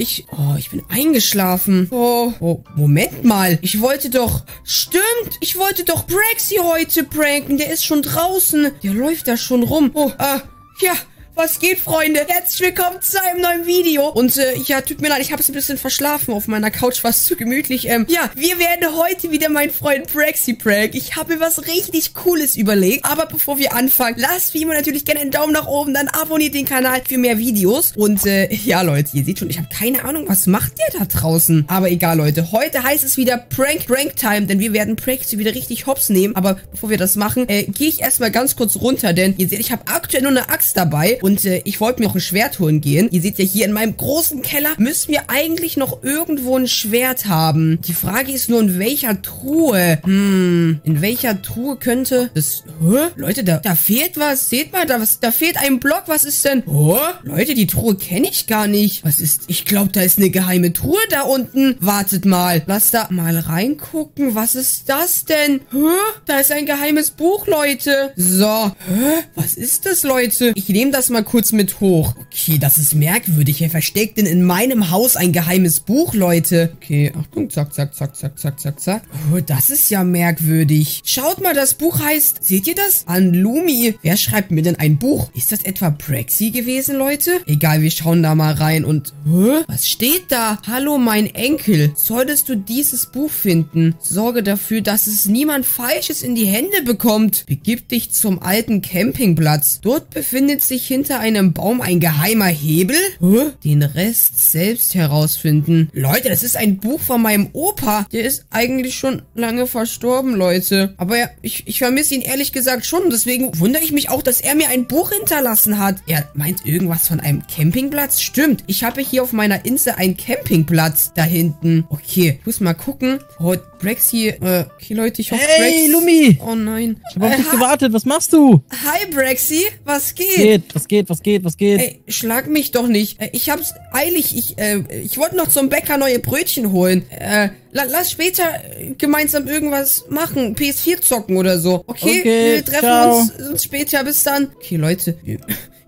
ich bin eingeschlafen. Oh, Moment mal. Ich wollte doch... Stimmt, ich wollte doch Braxy heute pranken. Der ist schon draußen. Der läuft da schon rum. Ja... Was geht, Freunde? Herzlich willkommen zu einem neuen Video. Und ja, tut mir leid, ich habe es ein bisschen verschlafen. Auf meiner Couch war es zu gemütlich. Ja, wir werden heute wieder meinen Freund Prexy prank. Ich habe mir was richtig Cooles überlegt. Aber bevor wir anfangen, lasst wie immer natürlich gerne einen Daumen nach oben. Dann abonniert den Kanal für mehr Videos. Und ja, Leute, ihr seht schon, ich habe keine Ahnung, was macht der da draußen. Aber egal, Leute, heute heißt es wieder Prank-Time. Denn wir werden Prexy wieder richtig hops nehmen. Aber bevor wir das machen, gehe ich erstmal ganz kurz runter. Denn ihr seht, ich habe aktuell nur eine Axt dabei. Und ich wollte mir noch ein Schwert holen gehen. Ihr seht ja, hier in meinem großen Keller müssen wir eigentlich noch irgendwo ein Schwert haben. Die Frage ist nur, in welcher Truhe? In welcher Truhe könnte das... Hä? Leute, da fehlt was. Seht mal, da fehlt ein Block. Was ist denn... Hä? Leute, die Truhe kenne ich gar nicht. Was ist... Ich glaube, da ist eine geheime Truhe da unten. Wartet mal. Lass da mal reingucken. Was ist das denn? Hä? Da ist ein geheimes Buch, Leute. So. Hä? Was ist das, Leute? Ich nehme das mal kurz mit hoch. Okay, das ist merkwürdig. Wer versteckt denn in meinem Haus ein geheimes Buch, Leute? Okay, Achtung, zack, zack, zack, zack, zack, zack, zack. Oh, das ist ja merkwürdig. Schaut mal, das Buch heißt, seht ihr das? An Lumi. Wer schreibt mir denn ein Buch? Ist das etwa Braxy gewesen, Leute? Egal, wir schauen da mal rein und... Hä? Was steht da? Hallo, mein Enkel. Solltest du dieses Buch finden, sorge dafür, dass es niemand Falsches in die Hände bekommt. Begib dich zum alten Campingplatz. Dort befindet sich hinter einem Baum ein geheimer Hebel? Huh? Den Rest selbst herausfinden. Leute, das ist ein Buch von meinem Opa. Der ist eigentlich schon lange verstorben, Leute. Aber ja, ich vermisse ihn ehrlich gesagt schon. Deswegen wundere ich mich auch, dass er mir ein Buch hinterlassen hat. Er meint irgendwas von einem Campingplatz? Stimmt. Ich habe hier auf meiner Insel einen Campingplatz da hinten. Okay, ich muss mal gucken. Oh, Braxy, okay, Leute, ich hoffe, hey, Braxy. Lumi! Oh nein. Ich hab auf dich gewartet, was machst du? Hi, Braxy, was geht? Was geht? Ey, schlag mich doch nicht. Ich hab's eilig. Ich wollte noch zum Bäcker neue Brötchen holen. Lass später gemeinsam irgendwas machen. PS4 zocken oder so. Okay, wir treffen uns später. Bis dann. Okay, Leute.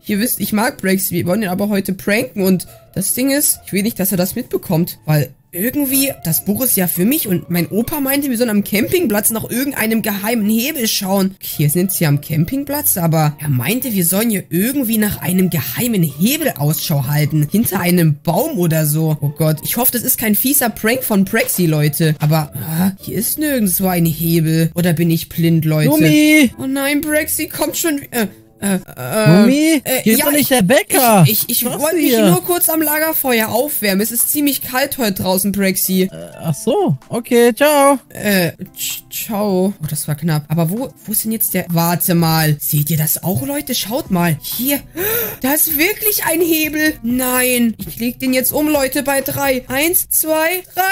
Ihr wisst, ich mag Braxy. Wir wollen ihn aber heute pranken. Und das Ding ist, ich will nicht, dass er das mitbekommt. Weil... Irgendwie, das Buch ist ja für mich und mein Opa meinte, wir sollen am Campingplatz nach irgendeinem geheimen Hebel schauen. Okay, jetzt sind sie am Campingplatz, aber er meinte, wir sollen hier irgendwie nach einem geheimen Hebel Ausschau halten. Hinter einem Baum oder so. Oh Gott, ich hoffe, das ist kein fieser Prank von Prexy, Leute. Aber hier ist nirgendwo ein Hebel. Oder bin ich blind, Leute? Lumi! Oh nein, Prexy kommt schon... Mami, hier ist doch nicht der Bäcker. Ich wollte mich nur kurz am Lagerfeuer aufwärmen. Es ist ziemlich kalt heute draußen, Prexy. Ach so. Okay, ciao. Ciao. Oh, das war knapp. Aber wo ist denn jetzt der... Warte mal. Seht ihr das auch, Leute? Schaut mal. Hier. Da ist wirklich ein Hebel. Nein. Ich leg den jetzt um, Leute, bei 3. 1, 2, 3.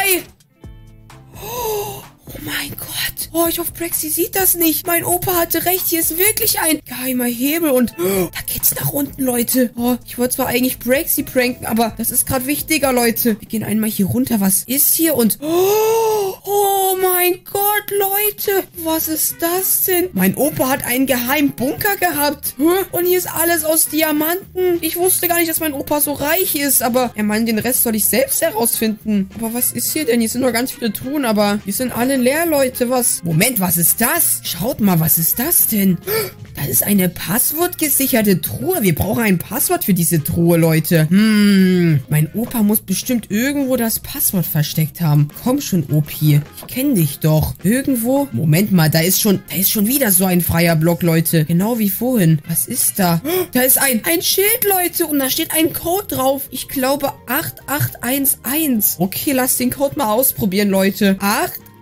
Oh. Oh mein Gott. Oh, ich hoffe, Prexy sieht das nicht. Mein Opa hatte recht. Hier ist wirklich ein geheimer Hebel und da geht's nach unten, Leute. Oh, ich wollte zwar eigentlich Prexy pranken, aber das ist gerade wichtiger, Leute. Wir gehen einmal hier runter. Was ist hier? Und oh mein Gott, Leute. Was ist das denn? Mein Opa hat einen geheimen Bunker gehabt. Und hier ist alles aus Diamanten. Ich wusste gar nicht, dass mein Opa so reich ist, aber er meint, den Rest soll ich selbst herausfinden. Aber was ist hier denn? Hier sind noch ganz viele Truhen, aber hier sind alle leer, Leute, was? Moment, was ist das? Schaut mal, was ist das denn? Das ist eine passwortgesicherte Truhe. Wir brauchen ein Passwort für diese Truhe, Leute. Mein Opa muss bestimmt irgendwo das Passwort versteckt haben. Komm schon, Opi. Ich kenne dich doch. Irgendwo? Moment mal, da ist schon wieder so ein freier Block, Leute. Genau wie vorhin. Was ist da? Da ist ein Schild, Leute. Und da steht ein Code drauf. Ich glaube 8811. Okay, lass den Code mal ausprobieren, Leute.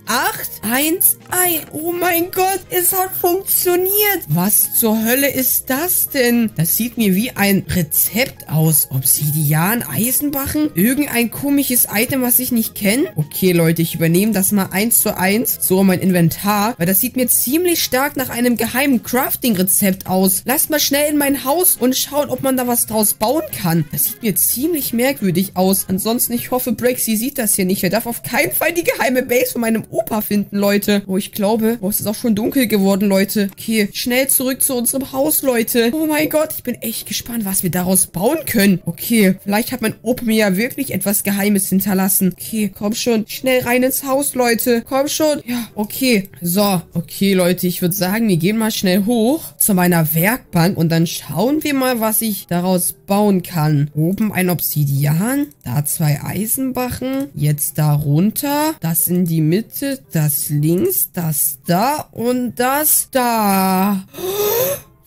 8, 1, 1. Oh mein Gott, es hat funktioniert. Was zur Hölle ist das denn? Das sieht mir wie ein Rezept aus. Obsidian, Eisenbarren, irgendein komisches Item, was ich nicht kenne. Okay, Leute, ich übernehme das mal 1:1. So, mein Inventar. Weil das sieht mir ziemlich stark nach einem geheimen Crafting-Rezept aus. Lasst mal schnell in mein Haus und schauen, ob man da was draus bauen kann. Das sieht mir ziemlich merkwürdig aus. Ansonsten, ich hoffe, Braxy sieht das hier nicht. Er darf auf keinen Fall die geheime Base von meinem Opa finden, Leute. Oh, ich glaube, es ist auch schon dunkel geworden, Leute. Okay, schnell zurück zu unserem Haus, Leute. Oh mein Gott, ich bin echt gespannt, was wir daraus bauen können. Okay, vielleicht hat mein Opa mir ja wirklich etwas Geheimes hinterlassen. Okay, komm schon, schnell rein ins Haus, Leute. Komm schon. Ja, okay. So, okay, Leute, ich würde sagen, wir gehen mal schnell hoch zu meiner Werkbank und dann schauen wir mal, was ich daraus bauen kann. Oben ein Obsidian, da zwei Eisenbachen, jetzt da runter, das in die Mitte, das links, das da und das da.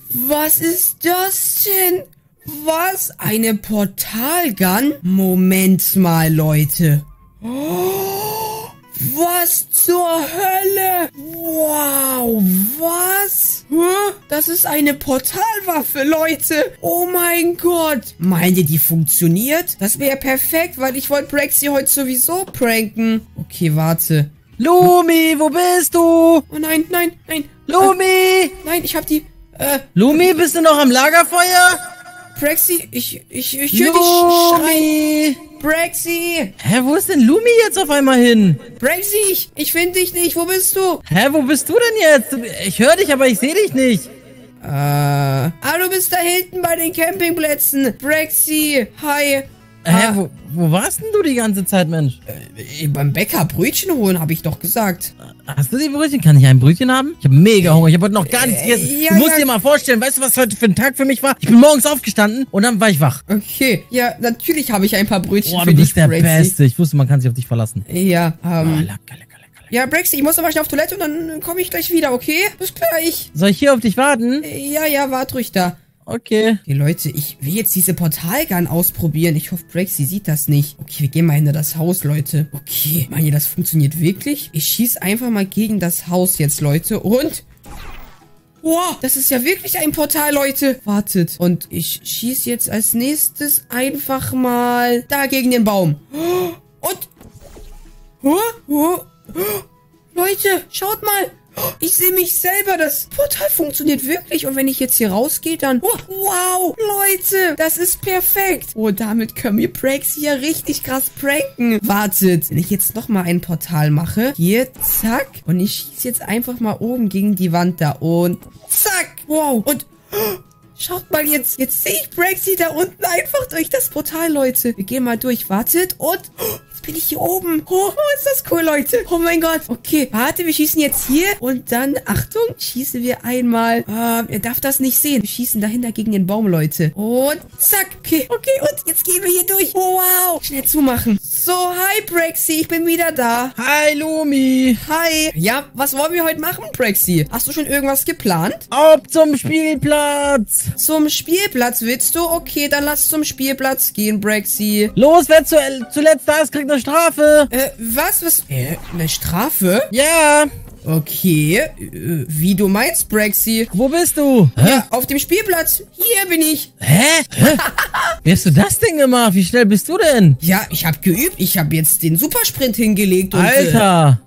Was ist das denn? Was? Eine Portalgun? Moment mal, Leute. Was zur Hölle? Wow, was? Hä? Das ist eine Portalwaffe, Leute. Oh mein Gott. Meint ihr, die funktioniert? Das wäre perfekt, weil ich wollte Braxy heute sowieso pranken. Okay, warte. Lumi, wo bist du? Oh nein, nein, nein. Lumi! Nein, ich hab die... Lumi, bist du noch am Lagerfeuer? Prexy, ich höre dich schreien. Prexy! Hä, wo ist denn Lumi jetzt auf einmal hin? Prexy, ich finde dich nicht. Wo bist du? Hä, wo bist du denn jetzt? Ich höre dich, aber ich sehe dich nicht. Du bist da hinten bei den Campingplätzen. Prexy, hi. Hä, wo warst denn du die ganze Zeit, Mensch? Beim Bäcker Brötchen holen, habe ich doch gesagt. Hast du die Brötchen? Kann ich ein Brötchen haben? Ich habe mega Hunger. Ich habe heute noch gar nichts gegessen. Ja, du musst dir mal vorstellen, weißt du, was heute für ein Tag für mich war? Ich bin morgens aufgestanden und dann war ich wach. Okay. Ja, natürlich habe ich ein paar Brötchen für dich. Du bist der Beste. Ich wusste, man kann sich auf dich verlassen. Ja, Ja, Braxy, ich muss aber schnell auf Toilette und dann komme ich gleich wieder, okay? Bis gleich. Soll ich hier auf dich warten? Ja, warte ruhig da. Okay. Okay, Leute, ich will jetzt diese Portalgun ausprobieren. Ich hoffe, Braxy sieht das nicht. Okay, wir gehen mal hinter das Haus, Leute. Okay, meint ihr, das funktioniert wirklich? Ich schieße einfach mal gegen das Haus jetzt, Leute. Und... Wow, das ist ja wirklich ein Portal, Leute. Wartet. Und ich schieße jetzt als nächstes einfach mal da gegen den Baum. Und... Leute, schaut mal. Ich sehe mich selber. Das Portal funktioniert wirklich. Und wenn ich jetzt hier rausgehe, dann... Oh, wow, Leute, das ist perfekt. Oh, damit können wir Prexy ja richtig krass pranken. Wartet, wenn ich jetzt nochmal ein Portal mache. Hier, zack. Und ich schieße jetzt einfach mal oben gegen die Wand da. Und zack. Wow. Und... Schaut mal, jetzt sehe ich Prexy da unten einfach durch das Portal, Leute. Wir gehen mal durch. Wartet. Und... Bin ich hier oben? Oh, ist das cool, Leute. Oh mein Gott. Okay, warte, wir schießen jetzt hier. Und dann, Achtung, schießen wir einmal. Er darf das nicht sehen. Wir schießen dahinter gegen den Baum, Leute. Und zack. Okay, und jetzt gehen wir hier durch. Wow. Schnell zumachen. So, hi, Prexy. Ich bin wieder da. Hi, Lumi. Hi. Ja, was wollen wir heute machen, Prexy? Hast du schon irgendwas geplant? Auf zum Spielplatz. Zum Spielplatz willst du? Okay, dann lass zum Spielplatz gehen, Prexy. Los, wer zuletzt da ist, kriegt eine Strafe. Was? Eine Strafe? Ja. Okay. Wie du meinst, Braxy. Wo bist du? Hä? Ja, auf dem Spielplatz. Hier bin ich. Hä? Wie hast du das denn gemacht? Wie schnell bist du denn? Ja, ich habe geübt. Ich habe jetzt den Supersprint hingelegt. Und, Alter.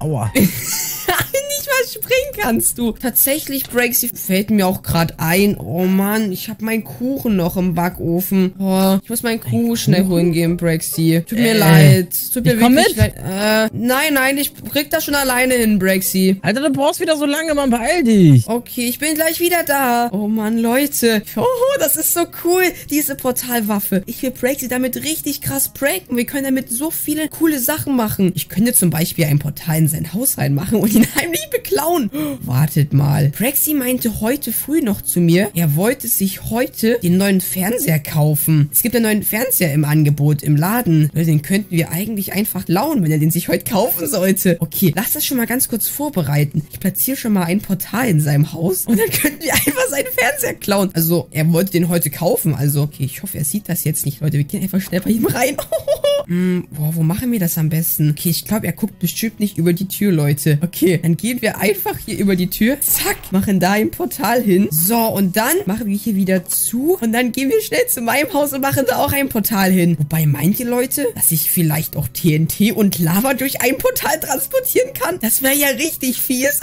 Aua. Nicht mal springen kannst du. Tatsächlich, Braxy, fällt mir auch gerade ein. Oh Mann, ich habe meinen Kuchen noch im Backofen. Oh, ich muss meinen Kuchen schnell holen gehen, Braxy. Tut mir leid. Tut mir wirklich leid. Nein, ich krieg das schon alleine hin, Braxy. Alter, du brauchst wieder so lange, Mann, beeil dich. Okay, ich bin gleich wieder da. Oh Mann, Leute. Oh, das ist so cool, diese Portalwaffe. Ich will Braxy damit richtig krass pranken. Wir können damit so viele coole Sachen machen. Ich könnte zum Beispiel ein Portal in sein Haus reinmachen und ihn heimlich beklauen. Wartet mal. Braxy meinte heute früh noch zu mir, er wollte sich heute den neuen Fernseher kaufen. Es gibt einen neuen Fernseher im Angebot, im Laden. Den könnten wir eigentlich einfach klauen, wenn er den sich heute kaufen sollte. Okay, lass das schon mal ganz kurz vorbereiten. Ich platziere schon mal ein Portal in seinem Haus und dann könnten wir einfach seinen Fernseher klauen. Also, er wollte den heute kaufen. Also, okay, ich hoffe, er sieht das jetzt nicht, Leute. Wir gehen einfach schnell bei ihm rein. Boah, wo machen wir das am besten? Okay, ich glaube, er guckt bestimmt nicht über die Tür, Leute. Okay, dann gehen wir einfach hier über die Tür. Zack, machen da ein Portal hin. So, und dann machen wir hier wieder zu. Und dann gehen wir schnell zu meinem Haus und machen da auch ein Portal hin. Wobei, meint ihr, Leute, dass ich vielleicht auch TNT und Lava durch ein Portal transportieren kann? Das wäre ja richtig fies.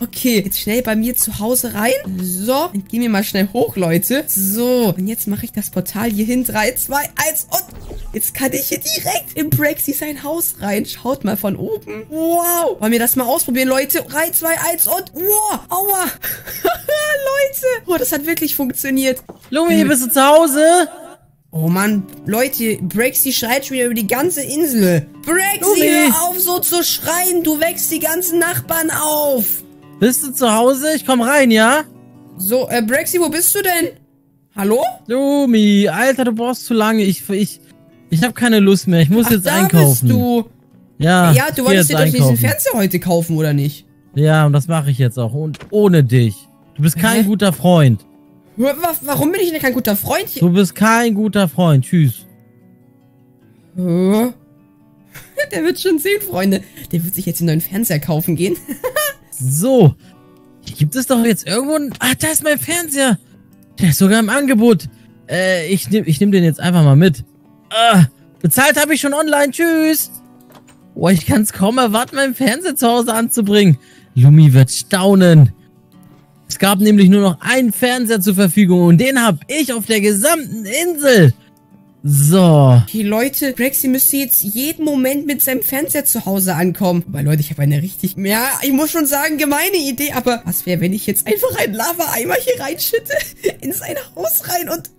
Okay, jetzt schnell bei mir zu Hause rein. So, dann gehen wir mal schnell hoch, Leute. So, und jetzt mache ich das Portal hier hin. 3, 2, 1 und... Jetzt kann ich hier direkt in Braxy sein Haus rein. Schaut mal von oben. Wow. Wollen wir das mal ausprobieren, Leute? 3, 2, 1 und... Wow. Aua. Leute. Oh, das hat wirklich funktioniert. Lumi, bist du zu Hause? Oh Mann, Leute, Braxy schreit schon wieder über die ganze Insel. Braxy, hör auf so zu schreien, du wächst die ganzen Nachbarn auf. Bist du zu Hause? Ich komm rein, ja? So, Braxy, wo bist du denn? Hallo? Lumi, Alter, du brauchst zu lange. Ich hab keine Lust mehr. Ich muss jetzt einkaufen. Bist du? Ja, ja, du wolltest dir doch diesen Fernseher heute kaufen, oder nicht? Ja, und das mache ich jetzt auch. Und ohne dich. Du bist kein guter Freund. Warum bin ich denn kein guter Freund hier? Du bist kein guter Freund. Tschüss. Der wird schon sehen, Freunde. Der wird sich jetzt den neuen Fernseher kaufen gehen. So. Hier gibt es doch jetzt irgendwo einen... Ach, da ist mein Fernseher. Der ist sogar im Angebot. Ich nehm den jetzt einfach mal mit. Bezahlt habe ich schon online. Tschüss. Boah, ich kann es kaum erwarten, meinen Fernseher zu Hause anzubringen. Lumi wird staunen. Es gab nämlich nur noch einen Fernseher zur Verfügung und den habe ich auf der gesamten Insel. So. Okay, Leute, Braxy müsste jetzt jeden Moment mit seinem Fernseher zu Hause ankommen. Wobei, Leute, ich habe eine richtig, ja, ich muss schon sagen, gemeine Idee, aber was wäre, wenn ich jetzt einfach einen Lava-Eimer hier reinschütte, in sein Haus rein und,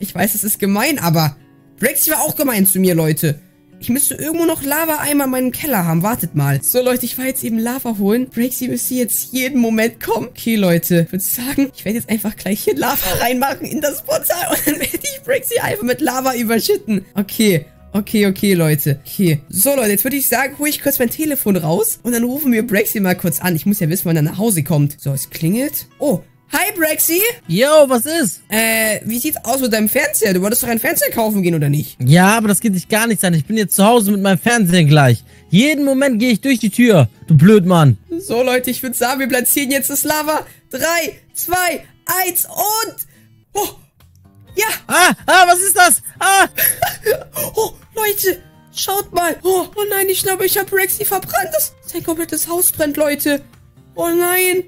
ich weiß, es ist gemein, aber Braxy war auch gemein zu mir, Leute. Ich müsste irgendwo noch Lava-Eimer in meinem Keller haben. Wartet mal. So, Leute, ich war jetzt eben Lava holen. Braxy müsste jetzt jeden Moment kommen. Okay, Leute. Ich würde sagen, ich werde jetzt einfach gleich hier Lava reinmachen in das Portal. Und dann werde ich Braxy einfach mit Lava überschütten. Okay. Okay, Leute. Okay. So, Leute, jetzt würde ich sagen, hole ich kurz mein Telefon raus. Und dann rufen wir Braxy mal kurz an. Ich muss ja wissen, wann er nach Hause kommt. So, es klingelt. Oh. Hi, Braxy. Yo, was ist? Wie sieht's aus mit deinem Fernseher? Du wolltest doch einen Fernseher kaufen gehen, oder nicht? Ja, aber das geht sich gar nicht an. Ich bin jetzt zu Hause mit meinem Fernseher gleich. Jeden Moment gehe ich durch die Tür. Du Blödmann. So, Leute, ich würde sagen, wir platzieren jetzt das Lava. 3, 2, 1 und... Oh! Ja! Was ist das? Oh, Leute! Schaut mal! Oh nein, ich glaube, ich habe Braxy verbrannt. Sein komplettes Haus brennt, Leute. Oh nein!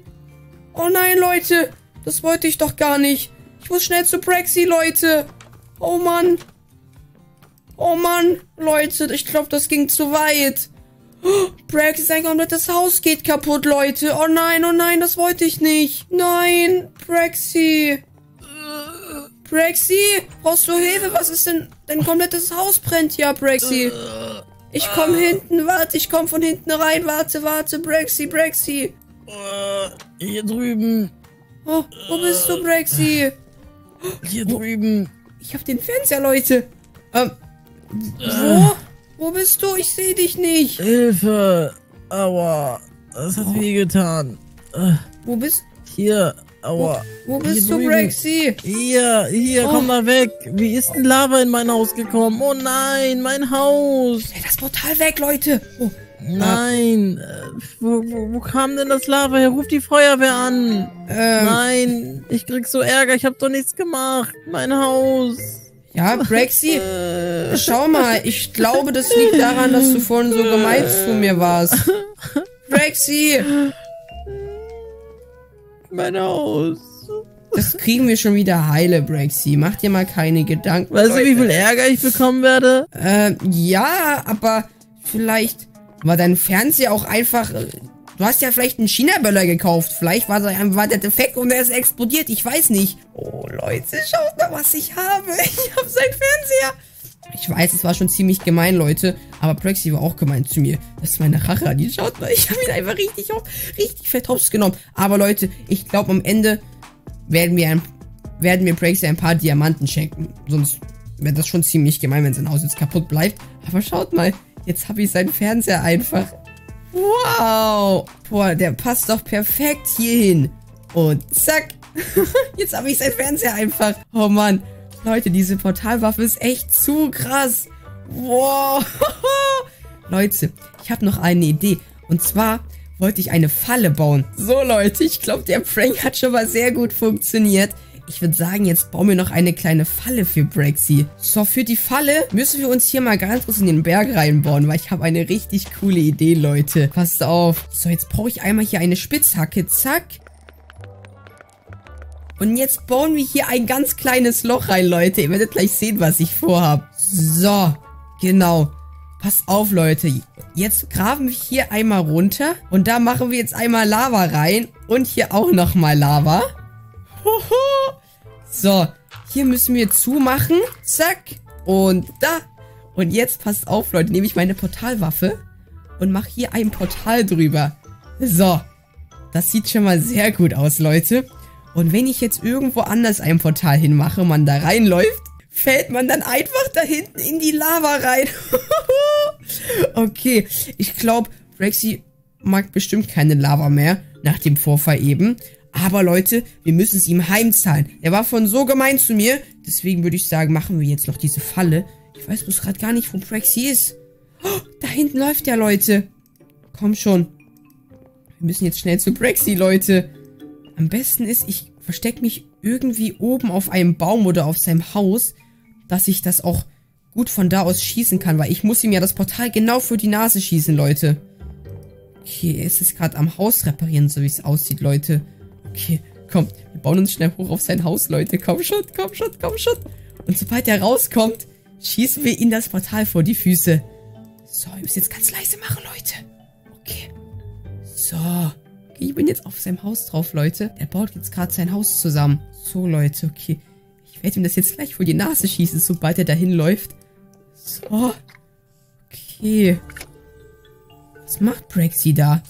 Oh nein, Leute. Das wollte ich doch gar nicht. Ich muss schnell zu Braxy, Leute. Oh Mann. Oh Mann, Leute. Ich glaube, das ging zu weit. Oh, Braxy, sein komplettes Haus geht kaputt, Leute. Oh nein, das wollte ich nicht. Nein, Braxy. Braxy, brauchst du Hilfe? Was ist denn? Dein komplettes Haus brennt ja, Braxy. Ich komme hinten. Warte, ich komme von hinten rein. Warte, Braxy, Hier drüben. Oh, wo bist du, Braxy? Hier drüben. Ich hab den Fernseher, Leute. Wo bist du? Ich sehe dich nicht. Hilfe. Aua. Das hat wehgetan. Wo bist du? Hier. Aua. Wo bist du, Braxy? Hier, komm mal weg. Wie ist denn Lava in mein Haus gekommen? Oh nein, mein Haus. Stell das Portal weg, Leute. Nein. Wo kam denn das Lava her? Ruf die Feuerwehr an. Nein, ich krieg so Ärger. Ich hab doch nichts gemacht. Mein Haus. Ja, Braxy, schau mal. Ich glaube, das liegt daran, dass du vorhin so gemein zu mir warst. Braxy. Mein Haus. Das kriegen wir schon wieder heile, Braxy. Mach dir mal keine Gedanken. Weißt du, wie viel Ärger ich bekommen werde? Ja, aber vielleicht... War dein Fernseher auch einfach... Du hast ja vielleicht einen China-Böller gekauft. Vielleicht war der defekt und er ist explodiert. Ich weiß nicht. Oh, Leute, schaut mal, was ich habe. Ich habe seinen Fernseher. Ich weiß, es war schon ziemlich gemein, Leute. Aber Prexy war auch gemein zu mir. Das ist meine Rache. Die schaut mal. Ich habe ihn einfach richtig fett hops genommen. Aber, Leute, ich glaube, am Ende werden wir Prexy ein paar Diamanten schenken. Sonst wäre das schon ziemlich gemein, wenn sein Haus jetzt kaputt bleibt. Aber schaut mal. Jetzt habe ich seinen Fernseher einfach. Wow. Boah, der passt doch perfekt hierhin. Und zack. Jetzt habe ich seinen Fernseher einfach. Oh Mann. Leute, diese Portalwaffe ist echt zu krass. Wow. Leute, ich habe noch eine Idee. Und zwar wollte ich eine Falle bauen. So, Leute, ich glaube, der Prank hat schon mal sehr gut funktioniert. Ich würde sagen, jetzt bauen wir noch eine kleine Falle für Braxy. So, für die Falle müssen wir uns hier mal ganz kurz in den Berg reinbauen, weil ich habe eine richtig coole Idee, Leute. Passt auf. So, jetzt brauche ich einmal hier eine Spitzhacke. Zack. Und jetzt bauen wir hier ein ganz kleines Loch rein, Leute. Ihr werdet gleich sehen, was ich vorhabe. So, genau. Pass auf, Leute. Jetzt graben wir hier einmal runter. Und da machen wir jetzt einmal Lava rein. Und hier auch nochmal Lava. Hoho. So, hier müssen wir zumachen. Zack. Und da. Und jetzt, passt auf, Leute, nehme ich meine Portalwaffe und mache hier ein Portal drüber. So, das sieht schon mal sehr gut aus, Leute. Und wenn ich jetzt irgendwo anders ein Portal hinmache und man da reinläuft, fällt man dann einfach da hinten in die Lava rein. Okay, ich glaube, Braxy mag bestimmt keine Lava mehr nach dem Vorfall eben. Aber Leute, wir müssen es ihm heimzahlen. Er war von so gemein zu mir. Deswegen würde ich sagen, machen wir jetzt noch diese Falle. Ich weiß bloß gerade gar nicht, wo Prexy ist. Oh, da hinten läuft ja, Leute. Komm schon. Wir müssen jetzt schnell zu Prexy, Leute. Am besten ist, ich verstecke mich irgendwie oben auf einem Baum oder auf seinem Haus, dass ich das auch gut von da aus schießen kann, weil ich muss ihm ja das Portal genau vor die Nase schießen, Leute. Okay, es ist gerade am Haus reparieren, so wie es aussieht, Leute. Okay, komm, wir bauen uns schnell hoch auf sein Haus, Leute. Komm schon, komm schon, komm schon. Und sobald er rauskommt, schießen wir ihm das Portal vor die Füße. So, wir müssen jetzt ganz leise machen, Leute. Okay. So. Okay, ich bin jetzt auf seinem Haus drauf, Leute. Er baut jetzt gerade sein Haus zusammen. So, Leute, okay. Ich werde ihm das jetzt gleich vor die Nase schießen, sobald er dahin läuft. So. Okay. Was macht Braxy da?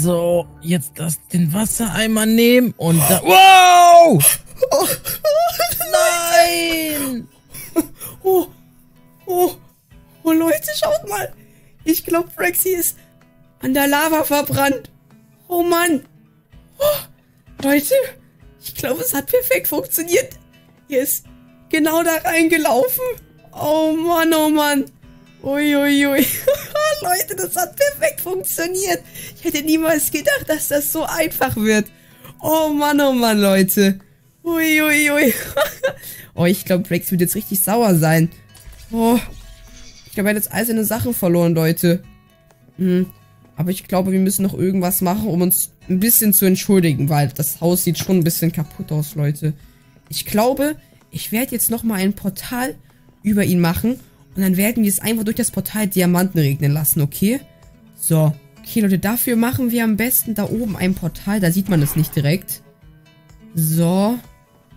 So, jetzt den Wassereimer nehmen und da... Wow! Oh, nein! Oh, oh, oh, Leute, schaut mal. Ich glaube, Braxy ist an der Lava verbrannt. Oh, Mann. Oh, Leute, ich glaube, es hat perfekt funktioniert. Er ist genau da reingelaufen. Oh, Mann, oh, Mann. Ui, ui, ui. Leute, das hat perfekt funktioniert. Ich hätte niemals gedacht, dass das so einfach wird. Oh, Mann, Leute. Ui, ui, ui. Oh, ich glaube, Braxy wird jetzt richtig sauer sein. Oh, ich glaube, er hat jetzt all seine Sachen verloren, Leute. Aber ich glaube, wir müssen noch irgendwas machen, um uns ein bisschen zu entschuldigen, weil das Haus sieht schon ein bisschen kaputt aus, Leute. Ich glaube, ich werde jetzt nochmal ein Portal über ihn machen und dann werden wir es einfach durch das Portal Diamanten regnen lassen, okay? So, okay, Leute, dafür machen wir am besten da oben ein Portal, da sieht man es nicht direkt. So,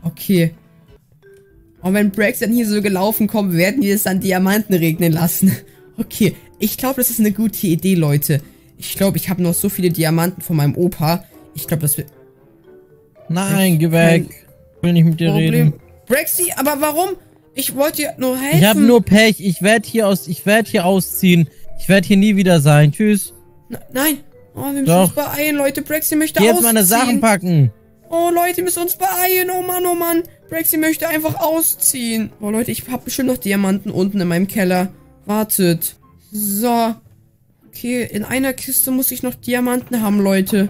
okay. Und wenn Brax dann hier so gelaufen kommt, werden die es dann Diamanten regnen lassen. Okay, ich glaube, das ist eine gute Idee, Leute. Ich glaube, ich habe noch so viele Diamanten von meinem Opa. Ich glaube, das wird... Nein, geh weg. Ich will nicht mit dir reden. Braxy, aber warum? Ich wollte dir nur helfen. Ich habe nur Pech. Ich werde hier ausziehen. Ich werde hier nie wieder sein. Tschüss. Nein. Oh, wir müssen uns beeilen, Leute. Braxy möchte ausziehen. Jetzt meine Sachen packen. Oh, Leute, wir müssen uns beeilen. Oh, Mann, oh, Mann. Braxy möchte einfach ausziehen. Oh, Leute, ich habe bestimmt noch Diamanten unten in meinem Keller. Wartet. So. Okay, in einer Kiste muss ich noch Diamanten haben, Leute.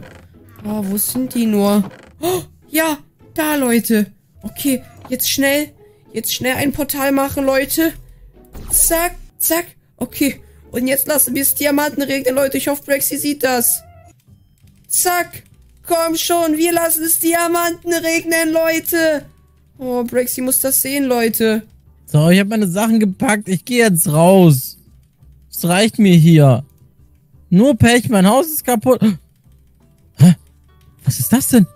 Oh, wo sind die nur? Oh, ja, da, Leute. Okay, jetzt schnell. Jetzt schnell ein Portal machen, Leute. Zack, zack. Okay, und jetzt lassen wir es Diamanten regnen, Leute. Ich hoffe, Braxy sieht das. Zack. Komm schon, wir lassen es Diamanten regnen, Leute. Oh, Braxy muss das sehen, Leute. So, ich habe meine Sachen gepackt. Ich gehe jetzt raus. Es reicht mir hier. Nur Pech, mein Haus ist kaputt. Hä? Was ist das denn?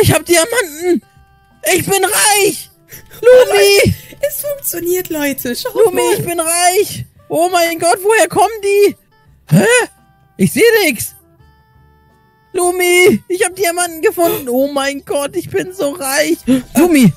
Ich habe Diamanten. Ich bin reich. Lumi. Es funktioniert, Leute. Schau mal. Lumi, ich bin reich. Oh mein Gott, woher kommen die? Hä? Ich sehe nichts. Lumi, ich habe Diamanten gefunden. Oh mein Gott, ich bin so reich. Lumi,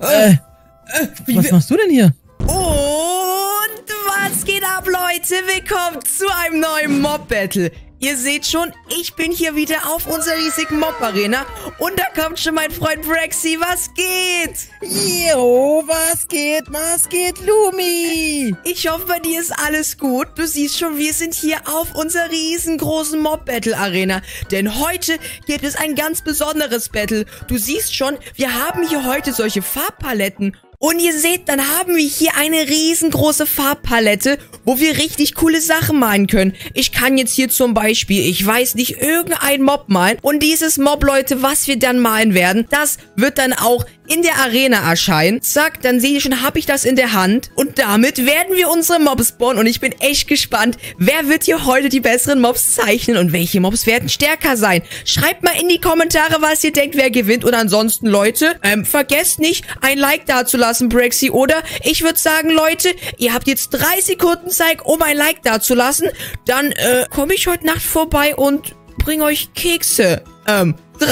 was machst du denn hier? Und was geht ab, Leute? Willkommen zu einem neuen Mob-Battle. Ihr seht schon, ich bin hier wieder auf unserer riesigen Mob-Arena. Und da kommt schon mein Freund Braxy. Was geht? Jo, was geht? Was geht, Lumi? Ich hoffe, bei dir ist alles gut. Du siehst schon, wir sind hier auf unserer riesengroßen Mob-Battle-Arena. Denn heute gibt es ein ganz besonderes Battle. Du siehst schon, wir haben hier heute solche Farbpaletten. Und ihr seht, dann haben wir hier eine riesengroße Farbpalette, wo wir richtig coole Sachen malen können. Ich kann jetzt hier zum Beispiel, ich weiß nicht, irgendein Mob malen. Und dieses Mob, Leute, was wir dann malen werden, das wird dann auch in der Arena erscheinen. Zack, dann sehe ich schon, habe ich das in der Hand. Und damit werden wir unsere Mobs spawnen. Und ich bin echt gespannt, wer wird hier heute die besseren Mobs zeichnen und welche Mobs werden stärker sein. Schreibt mal in die Kommentare, was ihr denkt, wer gewinnt. Und ansonsten, Leute, vergesst nicht, ein Like da zu lassen, Braxy. Oder ich würde sagen, Leute, ihr habt jetzt 3 Sekunden Zeit, um ein Like da zu lassen. Dann komme ich heute Nacht vorbei und bringe euch Kekse. 3, 2...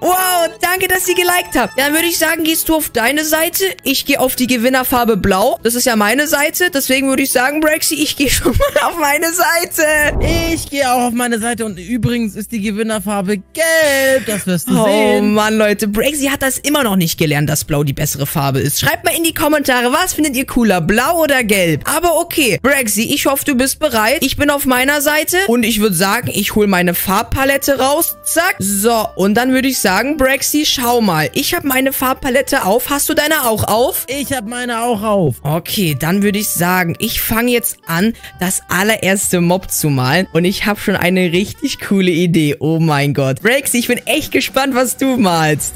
Wow, danke, dass ihr geliked habt. Dann würde ich sagen, gehst du auf deine Seite. Ich gehe auf die Gewinnerfarbe Blau. Das ist ja meine Seite. Deswegen würde ich sagen, Braxy, ich gehe schon mal auf meine Seite. Ich gehe auch auf meine Seite. Und übrigens ist die Gewinnerfarbe Gelb. Das wirst du sehen. Oh Mann, Leute. Braxy hat das immer noch nicht gelernt, dass Blau die bessere Farbe ist. Schreibt mal in die Kommentare, was findet ihr cooler, Blau oder Gelb? Aber okay, Braxy, ich hoffe, du bist bereit. Ich bin auf meiner Seite. Und ich würde sagen, ich hole meine Farbpalette raus. Zack. So, und dann würde ich sagen, Braxy, schau mal. Ich habe meine Farbpalette auf. Hast du deine auch auf? Ich habe meine auch auf. Okay, dann würde ich sagen, ich fange jetzt an, das allererste Mob zu malen. Und ich habe schon eine richtig coole Idee. Oh mein Gott. Braxy, ich bin echt gespannt, was du malst.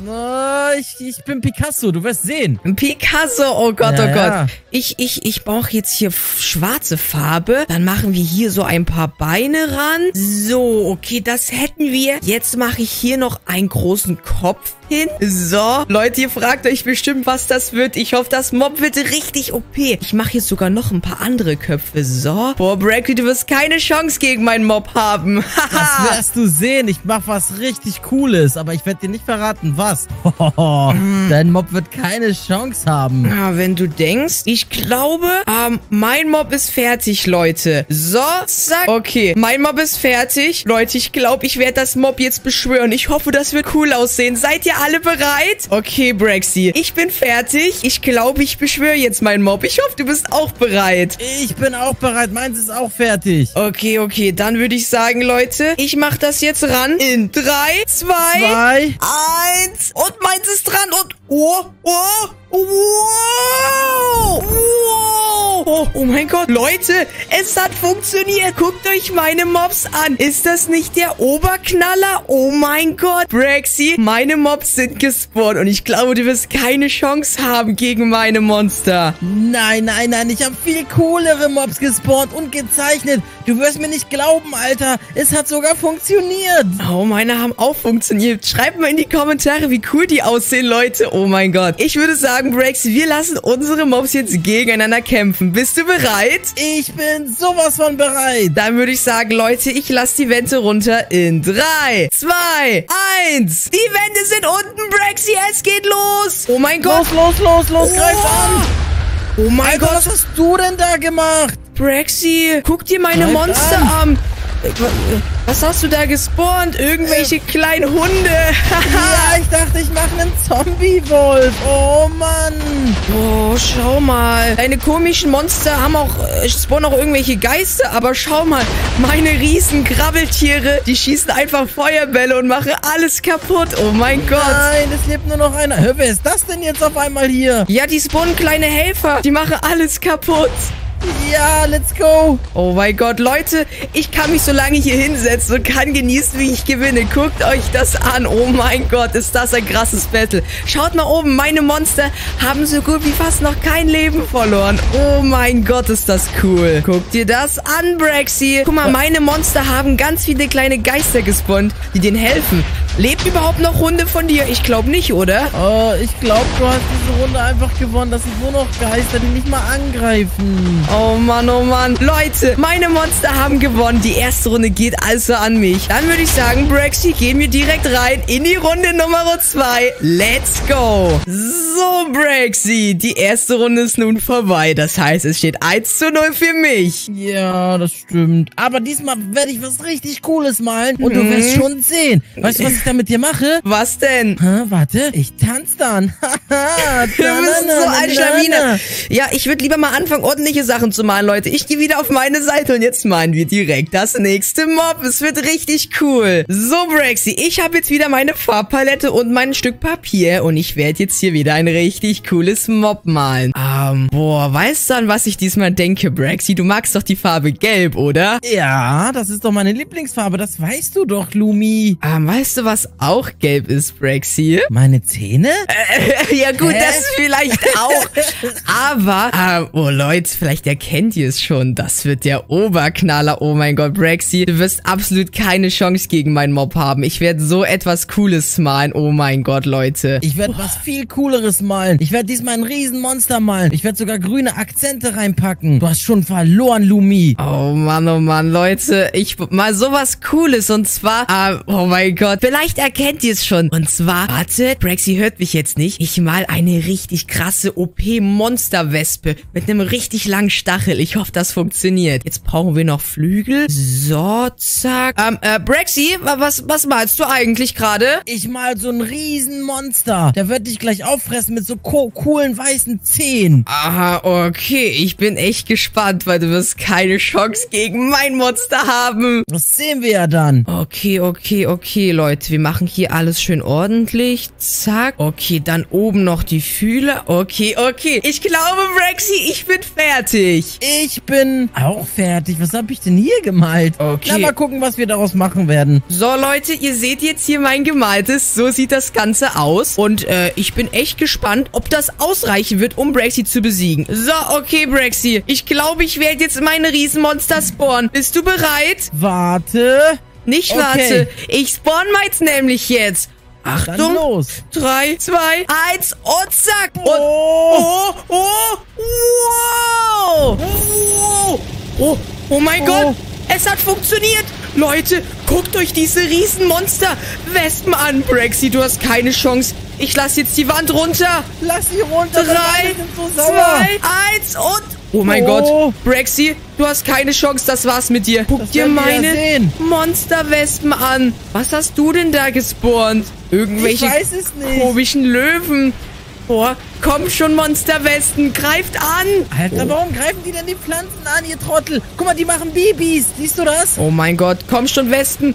Ich bin Picasso, du wirst sehen. Picasso, oh Gott, ja, oh Gott. Ja. Ich brauche jetzt hier schwarze Farbe. Dann machen wir hier so ein paar Beine ran. So, okay, das hätten wir. Jetzt mache ich hier noch einen großen Kopf hin. So, Leute, ihr fragt euch bestimmt, was das wird. Ich hoffe, das Mob wird richtig OP. Ich mache jetzt sogar noch ein paar andere Köpfe. So. Boah, Braxy, du wirst keine Chance gegen meinen Mob haben. Das wirst du sehen. Ich mache was richtig Cooles, aber ich werde dir nicht verraten, was. Dein Mob wird keine Chance haben. Ja, wenn du denkst. Ich glaube, mein Mob ist fertig, Leute. So, zack. Okay, mein Mob ist fertig. Leute, ich glaube, ich werde das Mob jetzt beschwören. Ich hoffe, das wird cool aussehen. Seid ihr alle bereit? Okay, Braxy, ich bin fertig. Ich glaube, ich beschwöre jetzt meinen Mob. Ich hoffe, du bist auch bereit. Ich bin auch bereit. Meins ist auch fertig. Okay, okay. Dann würde ich sagen, Leute, ich mache das jetzt ran. In 3, 2, 1. Und meins ist dran. Und wow. Oh mein Gott, Leute, es hat funktioniert. Guckt euch meine Mobs an. Ist das nicht der Oberknaller? Oh mein Gott, Braxy, meine Mobs sind gespawnt und ich glaube, du wirst keine Chance haben gegen meine Monster. Nein, nein, nein, ich habe viel coolere Mobs gespawnt und gezeichnet. Du wirst mir nicht glauben, Alter. Es hat sogar funktioniert. Oh, meine haben auch funktioniert. Schreibt mal in die Kommentare, wie cool die aussehen, Leute. Oh mein Gott. Ich würde sagen, Braxy, wir lassen unsere Mobs jetzt gegeneinander kämpfen. Bist du bereit? Ich bin sowas von bereit. Dann würde ich sagen, Leute, ich lasse die Wände runter in 3, 2, 1. Die Wände sind unten, Braxy, es geht los. Oh mein Gott. Los, greif an. Oh mein Alter, Gott. Was hast du denn da gemacht? Braxy, guck dir meine Monster an. Was hast du da gespawnt? Irgendwelche kleinen Hunde. Ja, ich dachte, ich mache einen Zombie-Wolf. Oh, Mann. Oh, schau mal. Deine komischen Monster haben auch, spawnen auch irgendwelche Geister. Aber schau mal, meine riesen Krabbeltiere, die schießen einfach Feuerbälle und machen alles kaputt. Oh, mein Gott. Nein, es lebt nur noch einer. Hör, wer ist das denn jetzt auf einmal hier? Ja, die spawnen kleine Helfer. Die machen alles kaputt. Ja, let's go. Oh mein Gott, Leute, ich kann mich so lange hier hinsetzen und kann genießen, wie ich gewinne. Guckt euch das an. Oh mein Gott, ist das ein krasses Battle. Schaut mal oben, meine Monster haben so gut wie fast noch kein Leben verloren. Oh mein Gott, ist das cool. Guckt dir das an, Braxy. Guck mal, meine Monster haben ganz viele kleine Geister gespawnt, die denen helfen. Lebt überhaupt noch Hunde von dir? Ich glaube nicht, oder? Oh, ich glaube, du hast diese Runde einfach gewonnen. Das sind nur noch Geister, die nicht mal angreifen. Oh Mann, oh Mann. Leute, meine Monster haben gewonnen. Die erste Runde geht also an mich. Dann würde ich sagen, Braxy, gehen wir direkt rein in die Runde Nummer 2. Let's go. So, Braxy, die erste Runde ist nun vorbei. Das heißt, es steht 1:0 für mich. Ja, das stimmt. Aber diesmal werde ich was richtig Cooles malen. Und du wirst schon sehen. Weißt du, was ich mit dir mache? Was denn? Ha, warte, ich tanze dann. Wir müssen so ein Schlawiner. Ja, ich würde lieber mal anfangen, ordentliche Sachen zu malen, Leute. Ich gehe wieder auf meine Seite und jetzt malen wir direkt das nächste Mob. Es wird richtig cool. So, Braxy, ich habe jetzt wieder meine Farbpalette und mein Stück Papier und ich werde jetzt hier wieder ein richtig cooles Mob malen. Ah, haben. Boah, weißt du, an was ich diesmal denke, Braxy? Du magst doch die Farbe gelb, oder? Ja, das ist doch meine Lieblingsfarbe. Das weißt du doch, Lumi. Weißt du, was auch gelb ist, Braxy? Meine Zähne? Ja gut, das vielleicht auch. Aber, oh Leute, vielleicht erkennt ihr es schon. Das wird der Oberknaller. Oh mein Gott, Braxy, du wirst absolut keine Chance gegen meinen Mob haben. Ich werde so etwas Cooles malen. Oh mein Gott, Leute. Ich werde was viel Cooleres malen. Ich werde diesmal ein Riesenmonster malen. Ich werde sogar grüne Akzente reinpacken. Du hast schon verloren, Lumi. Oh Mann, Leute. Ich mal sowas Cooles und zwar, oh mein Gott. Vielleicht erkennt ihr es schon. Und zwar, wartet, Braxy hört mich jetzt nicht. Ich mal eine richtig krasse OP-Monster-Wespe mit einem richtig langen Stachel. Ich hoffe, das funktioniert. Jetzt brauchen wir noch Flügel. So, zack. Braxy, was malst du eigentlich gerade? Ich mal so ein Riesenmonster. Der wird dich gleich auffressen mit so coolen weißen Zähnen. Aha, okay. Ich bin echt gespannt, weil du wirst keine Chance gegen mein Monster haben. Das sehen wir ja dann. Okay, Leute. Wir machen hier alles schön ordentlich. Zack. Okay, dann oben noch die Fühler. Okay. Ich glaube, Braxy, ich bin fertig. Ich bin auch fertig. Was habe ich denn hier gemalt? Okay. Na, mal gucken, was wir daraus machen werden. So, Leute, ihr seht jetzt hier mein gemaltes. So sieht das Ganze aus. Und ich bin echt gespannt, ob das ausreichen wird, um Braxy zu besiegen. So, okay, Braxy. Ich glaube, ich werde jetzt meine Riesenmonster spawnen. Bist du bereit? Warte. Nicht warte. Ich spawn meins nämlich jetzt. Achtung, los. 3, 2, 1 und zack. Und wow. Oh mein Gott, es hat funktioniert. Leute, guckt euch diese Riesenmonster-Wespen an, Braxy. Du hast keine Chance. Ich lasse jetzt die Wand runter. Lass sie runter. 3, 2, 1 und... Oh mein Gott, Braxy, du hast keine Chance, das war's mit dir. Guck dir meine Monsterwespen an. Was hast du denn da gespawnt? Irgendwelche komischen Löwen. Boah, komm schon, Monsterwespen, greift an. Alter, warum greifen die denn die Pflanzen an, ihr Trottel? Guck mal, die machen Babys, siehst du das? Oh mein Gott, komm schon, Wespen,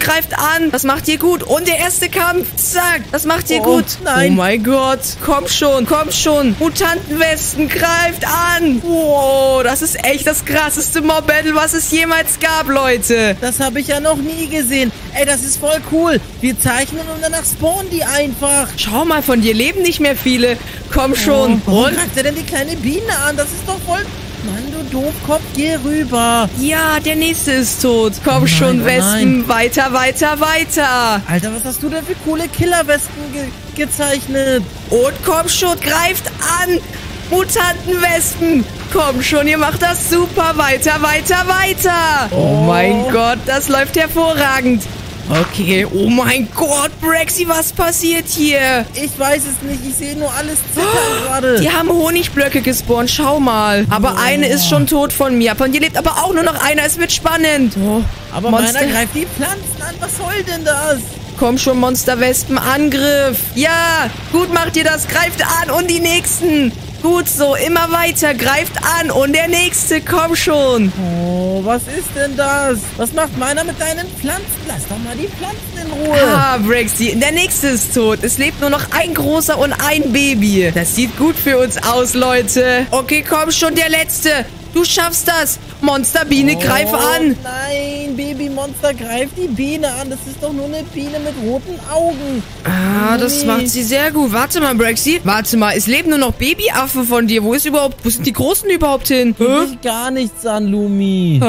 greift an. Das macht ihr gut. Und der erste Kampf, zack, das macht ihr gut. Nein. Oh mein Gott, komm schon. Mutantenwespen, greift an. Wow, das ist echt das krasseste Mob-Battle, was es jemals gab, Leute. Das habe ich ja noch nie gesehen. Ey, das ist voll cool. Wir zeichnen und danach spawnen die einfach. Schau mal, von dir leben nicht mehr viele. Komm schon. Warum greift er denn die kleine Biene an? Das ist doch voll... Mann, du Doofkopf, geh rüber. Ja, der nächste ist tot. Komm schon, Wespen. Nein. Weiter. Alter, was hast du denn für coole Killerwespen gezeichnet? Und komm schon, greift an. Mutantenwespen. Komm schon, ihr macht das super. Weiter. Oh mein Gott, das läuft hervorragend. Okay, oh mein Gott, Braxy, was passiert hier? Ich weiß es nicht, ich sehe nur alles zittern gerade. Die haben Honigblöcke gespawnt, schau mal. Aber eine ist schon tot von mir. Von dir lebt aber auch nur noch einer, es wird spannend. Aber meiner greift die Pflanzen an, was soll denn das? Komm schon, Monsterwespenangriff. Ja, gut macht ihr das, greift an und die nächsten. Gut so, immer weiter, greift an und der nächste, komm schon. Oh, was ist denn das? Was macht meiner mit deinen Pflanzen? Lass doch mal die Pflanzen in Ruhe. Ah, Braxy, der nächste ist tot. Es lebt nur noch ein großer und ein Baby. Das sieht gut für uns aus, Leute. Okay, komm schon, der letzte. Du schaffst das. Monsterbiene, greif an. Nein, Babymonster, greif die Biene an. Das ist doch nur eine Biene mit roten Augen. Ah, das macht sie sehr gut. Warte mal, Braxy. Warte mal, es leben nur noch Babyaffen von dir. Wo sind die Großen überhaupt hin? Ich gar nichts an, Lumi.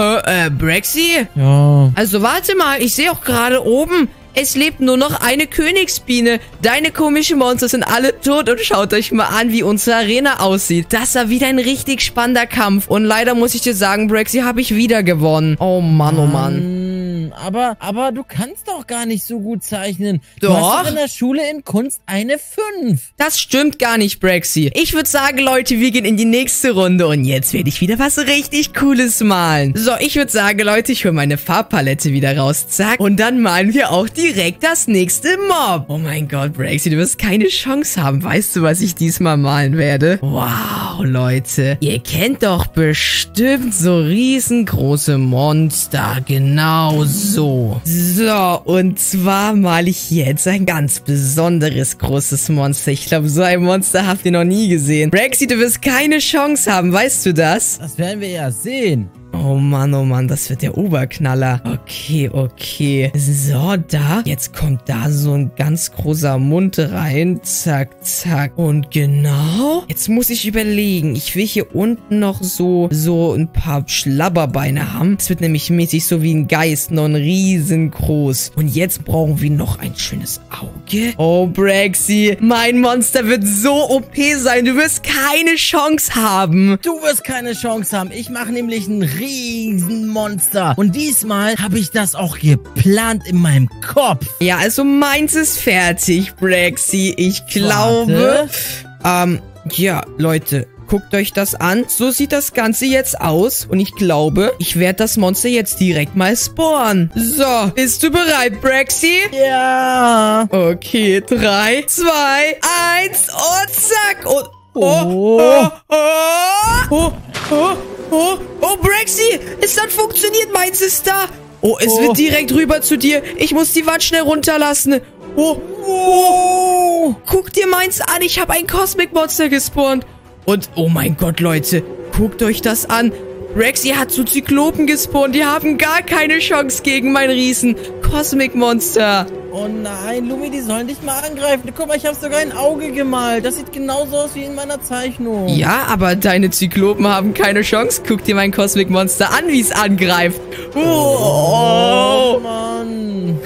Braxy? Ja. Also, warte mal. Ich sehe auch gerade oben... Es lebt nur noch eine Königsbiene. Deine komischen Monster sind alle tot. Und schaut euch mal an, wie unsere Arena aussieht. Das war wieder ein richtig spannender Kampf. Und leider muss ich dir sagen, Braxy, habe ich wieder gewonnen. Oh Mann. Aber du kannst doch gar nicht so gut zeichnen. Du hast in der Schule in Kunst eine 5. Das stimmt gar nicht, Braxy. Ich würde sagen, Leute, wir gehen in die nächste Runde. Und jetzt werde ich wieder was richtig Cooles malen. So, ich würde sagen, Leute, ich hole meine Farbpalette wieder raus. Zack. Und dann malen wir auch direkt das nächste Mob. Oh mein Gott, Braxy, du wirst keine Chance haben. Weißt du, was ich diesmal malen werde? Wow, Leute. Ihr kennt doch bestimmt so riesengroße Monster. Genau so. So. So, und zwar male ich jetzt ein ganz besonderes großes Monster. Ich glaube, so ein Monster habt ihr noch nie gesehen. Braxy, du wirst keine Chance haben, weißt du das? Das werden wir ja sehen. Oh Mann, das wird der Oberknaller. Okay, okay. So, da. Jetzt kommt da so ein ganz großer Mund rein. Zack, zack. Und genau. Jetzt muss ich überlegen. Ich will hier unten noch so ein paar Schlabberbeine haben. Das wird nämlich mäßig so wie ein Geist, noch ein riesengroß. Und jetzt brauchen wir noch ein schönes Auge. Oh, Braxy. Mein Monster wird so OP sein. Du wirst keine Chance haben. Du wirst keine Chance haben. Ich mache nämlich einen Riesenmonster. Und diesmal habe ich das auch geplant in meinem Kopf. Ja, also meins ist fertig, Braxy. Ich glaube... ja, Leute... Guckt euch das an. So sieht das Ganze jetzt aus. Und ich glaube, ich werde das Monster jetzt direkt mal spawnen. So, bist du bereit, Braxy? Ja. Okay, 3, 2, 1 und zack. Und oh, Braxy, es hat funktioniert, meins ist da. Oh, es wird direkt rüber zu dir. Ich muss die Wand schnell runterlassen. Guck dir meins an. Ich habe ein Cosmic Monster gespawnt. Und, oh mein Gott, Leute, guckt euch das an. Braxy hat zu Zyklopen gespawnt. Die haben gar keine Chance gegen mein riesen Cosmic Monster. Oh nein, Lumi, die sollen dich mal angreifen. Guck mal, ich habe sogar ein Auge gemalt. Das sieht genauso aus wie in meiner Zeichnung. Ja, aber deine Zyklopen haben keine Chance. Guck dir mein Cosmic Monster an, wie es angreift. Oh Mann.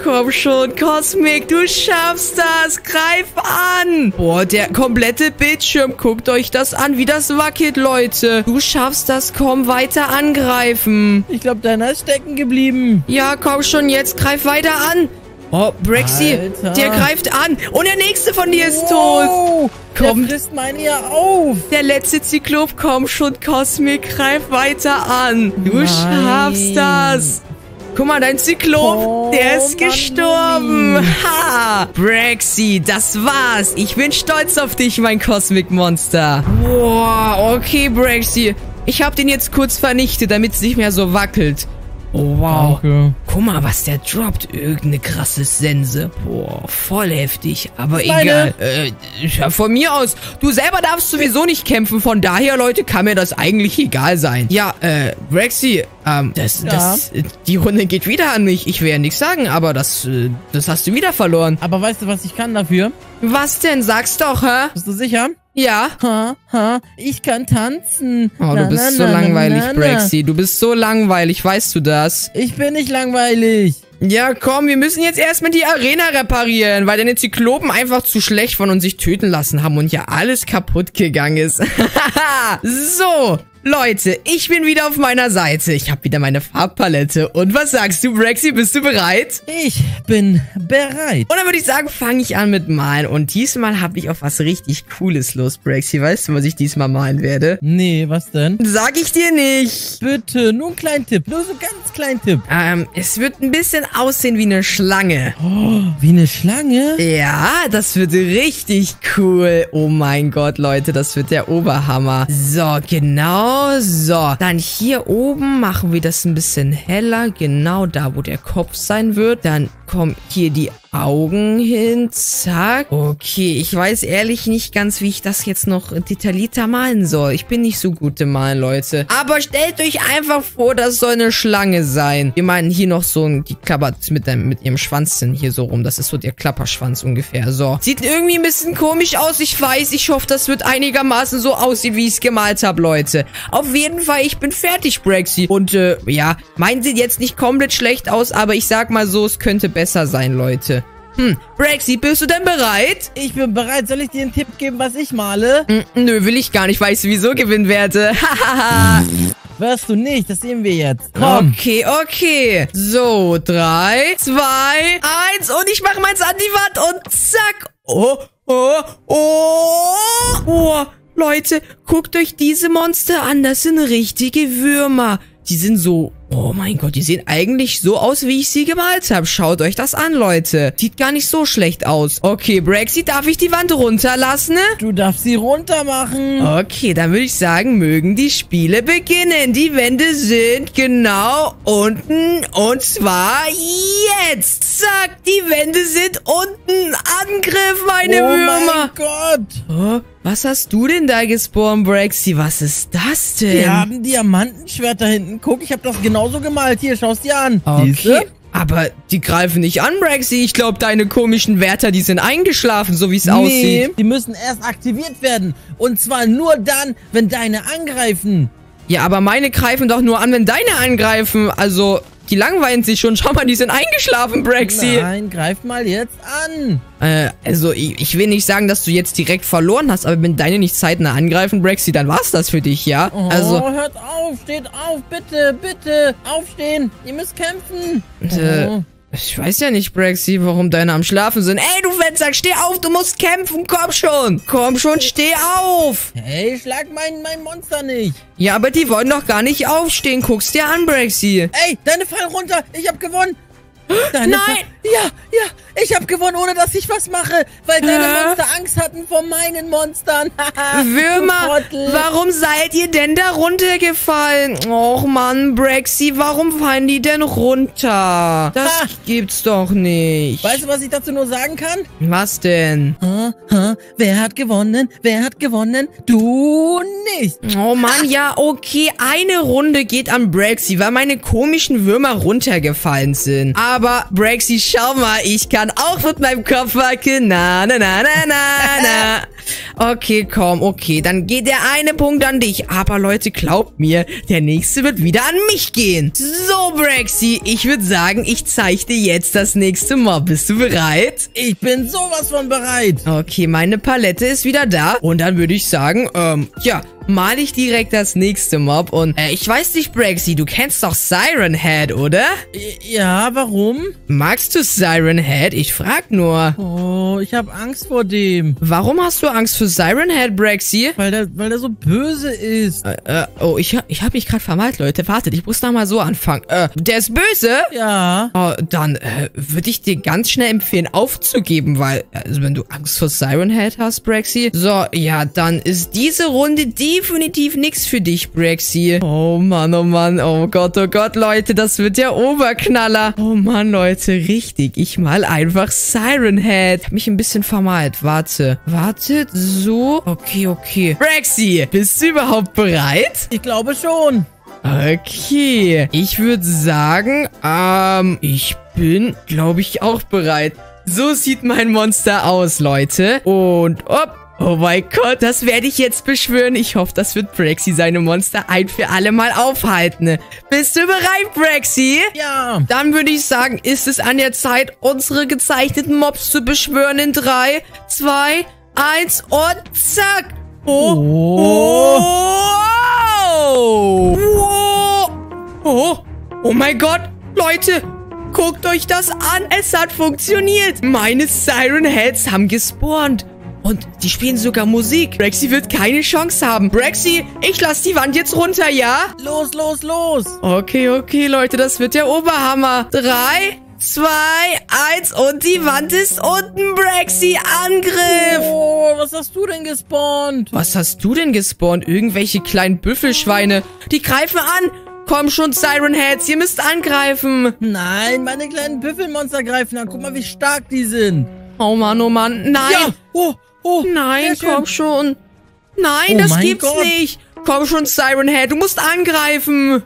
Komm schon, Cosmic, du schaffst das. Greif an. Boah, der komplette Bildschirm. Guckt euch das an, wie das wackelt, Leute. Du schaffst das. Komm, weiter angreifen. Ich glaube, deiner ist stecken geblieben. Ja, komm schon, jetzt greif weiter an. Oh, Braxy, der greift an. Und der nächste von dir ist tot. Komm, der frisst meine ja auf. Der letzte Zyklop, komm schon, Cosmic, greif weiter an. Du schaffst das. Guck mal, dein Zyklop, der ist gestorben. Ha! Braxy, das war's. Ich bin stolz auf dich, mein Cosmic Monster. Wow, okay, Braxy. Ich hab den jetzt kurz vernichtet, damit es nicht mehr so wackelt. Oh, wow. Danke. Guck mal, was der droppt. Irgendeine krasse Sense. Boah, voll heftig. Aber egal. Ja, von mir aus. Du selber darfst sowieso nicht kämpfen. Von daher, Leute, kann mir das eigentlich egal sein. Ja, Braxy, die Runde geht wieder an mich. Ich will ja nichts sagen, aber das hast du wieder verloren. Aber weißt du, was ich kann dafür? Was denn? Sag's doch, hä? Bist du sicher? Ja. Ich kann tanzen. Oh, du bist so langweilig, Braxy. Du bist so langweilig, weißt du das? Ich bin nicht langweilig. Ja, komm, wir müssen jetzt erstmal die Arena reparieren, weil deine Zyklopen einfach zu schlecht von uns sich töten lassen haben und ja alles kaputt gegangen ist. So, Leute, ich bin wieder auf meiner Seite. Ich habe wieder meine Farbpalette. Und was sagst du, Braxy? Bist du bereit? Ich bin bereit. Und dann würde ich sagen, fange ich an mit Malen. Und diesmal habe ich auf was richtig Cooles los, Braxy. Weißt du, was ich diesmal malen werde? Nee, was denn? Sag ich dir nicht. Bitte, nur einen kleinen Tipp. Nur so einen ganz kleinen Tipp. Es wird ein bisschen aussehen wie eine Schlange. Oh, wie eine Schlange? Ja, das wird richtig cool. Oh mein Gott, Leute, das wird der Oberhammer. So, genau. So, dann hier oben machen wir das ein bisschen heller. Genau da, wo der Kopf sein wird. Dann kommen hier die Augen hin. Zack. Okay, ich weiß ehrlich nicht ganz, wie ich das jetzt noch detaillierter malen soll. Ich bin nicht so gut im Malen, Leute. Aber stellt euch einfach vor, das soll eine Schlange sein. Wir meinen hier noch so, die klappert mit ihrem Schwanz hin hier so rum. Das ist so der Klapperschwanz ungefähr. So, sieht irgendwie ein bisschen komisch aus. Ich weiß, ich hoffe, das wird einigermaßen so aussehen, wie ich es gemalt habe, Leute. Auf jeden Fall, ich bin fertig, Braxy. Und, ja, meinen sieht jetzt nicht komplett schlecht aus, aber ich sag mal so, es könnte besser sein, Leute. Braxy, bist du denn bereit? Ich bin bereit. Soll ich dir einen Tipp geben, was ich male? Nö, will ich gar nicht. Weißt du, wieso gewinnen werde? Hahaha. Wirst du nicht, das sehen wir jetzt. Komm. Okay, okay. So, 3, 2, 1. Und ich mache meins an die Wand und zack. Leute, guckt euch diese Monster an. Das sind richtige Würmer. Die sind so... Oh mein Gott, die sehen eigentlich so aus, wie ich sie gemalt habe. Schaut euch das an, Leute. Sieht gar nicht so schlecht aus. Okay, Braxy, darf ich die Wand runterlassen? Du darfst sie runter machen. Okay, dann würde ich sagen, mögen die Spiele beginnen. Die Wände sind genau unten. Und zwar jetzt. Zack, die Wände sind unten. Angriff, meine Würmer. Oh mein Gott. Oh, was hast du denn da gespawnt, Braxy? Was ist das denn? Wir haben Diamantenschwert da hinten. Guck, ich habe das genau so gemalt. Hier, schau es dir an. Okay. Aber die greifen nicht an, Braxy. Ich glaube, deine komischen Wärter, die sind eingeschlafen, so wie es aussieht. Die müssen erst aktiviert werden. Und zwar nur dann, wenn deine angreifen. Ja, aber meine greifen doch nur an, wenn deine angreifen. Also, die langweilen sich schon. Schau mal, die sind eingeschlafen, Braxy. Nein, greif mal jetzt an. Also, ich will nicht sagen, dass du jetzt direkt verloren hast, aber wenn deine nicht zeitnah angreifen, Braxy, dann war's das für dich, ja? Oh, also, hört auf, steht auf, bitte, bitte, aufstehen, ihr müsst kämpfen. Ich weiß ja nicht, Braxy, warum deine am Schlafen sind. Ey, du Fettsack, steh auf, du musst kämpfen, komm schon, steh auf. Hey, schlag mein Monster nicht. Ja, aber die wollen doch gar nicht aufstehen, guck's dir an, Braxy. Ey, deine Fall runter, ich hab gewonnen. Deine Nein! Ja, ich habe gewonnen, ohne dass ich was mache, weil deine Monster Angst hatten vor meinen Monstern. Würmer, warum seid ihr denn da runtergefallen? Och Mann, Braxy, warum fallen die denn runter? Das gibt's doch nicht. Weißt du, was ich dazu nur sagen kann? Was denn? Wer hat gewonnen? Wer hat gewonnen? Du nicht. Oh Mann, ja, okay, eine Runde geht an Braxy, weil meine komischen Würmer runtergefallen sind. Aber Braxy, schau mal, ich kann auch mit meinem Kopf wackeln. Na, na, na, na, na, na. Okay, komm, okay. Dann geht der eine Punkt an dich. Aber Leute, glaubt mir, der nächste wird wieder an mich gehen. So, Braxy, ich würde sagen, ich zeige dir jetzt das nächste Mal. Bist du bereit? Ich bin sowas von bereit. Okay, meine Palette ist wieder da. Und dann würde ich sagen, ja, mal ich direkt das nächste Mob und... ich weiß nicht, Braxy, du kennst doch Siren Head, oder? Ja, warum? Magst du Siren Head? Ich frag nur. Oh, ich hab Angst vor dem. Warum hast du Angst vor Siren Head, Braxy? Weil der so böse ist. Oh, ich hab mich gerade vermalt, Leute. Wartet, ich muss noch mal so anfangen. Der ist böse? Ja. Oh, dann würde ich dir ganz schnell empfehlen, aufzugeben, weil... Also, wenn du Angst vor Siren Head hast, Braxy... So, ja, dann ist diese Runde definitiv nichts für dich, Braxy. Oh Mann, oh Mann, oh Gott, Leute, das wird der Oberknaller. Oh Mann, Leute, richtig. Ich mal einfach Siren Head. Ich hab mich ein bisschen vermalt. Wartet, so. Okay. Braxy, bist du überhaupt bereit? Ich glaube schon. Okay. Ich würde sagen, ich bin, glaube ich, auch bereit. So sieht mein Monster aus, Leute. Und, hopp. Oh mein Gott, das werde ich jetzt beschwören. Ich hoffe, das wird Prexy seine Monster ein für alle Mal aufhalten. Bist du bereit, Prexy? Ja. Dann würde ich sagen, ist es an der Zeit, unsere gezeichneten Mobs zu beschwören in 3, 2, 1 und zack. Oh mein Gott, Leute. Guckt euch das an. Es hat funktioniert. Meine Siren Heads haben gespawnt. Und die spielen sogar Musik. Braxy wird keine Chance haben. Braxy, ich lasse die Wand jetzt runter, ja? Los. Okay, Leute, das wird der Oberhammer. 3, 2, 1 und die Wand ist unten, Braxy. Angriff. Oh, was hast du denn gespawnt? Irgendwelche kleinen Büffelschweine. Die greifen an. Komm schon, Siren Heads, ihr müsst angreifen. Nein, meine kleinen Büffelmonster greifen an. Guck mal, wie stark die sind. Oh Mann. Nein. Ja. Nein, komm schon. Nein, das gibt's nicht. Komm schon, Siren Head, du musst angreifen.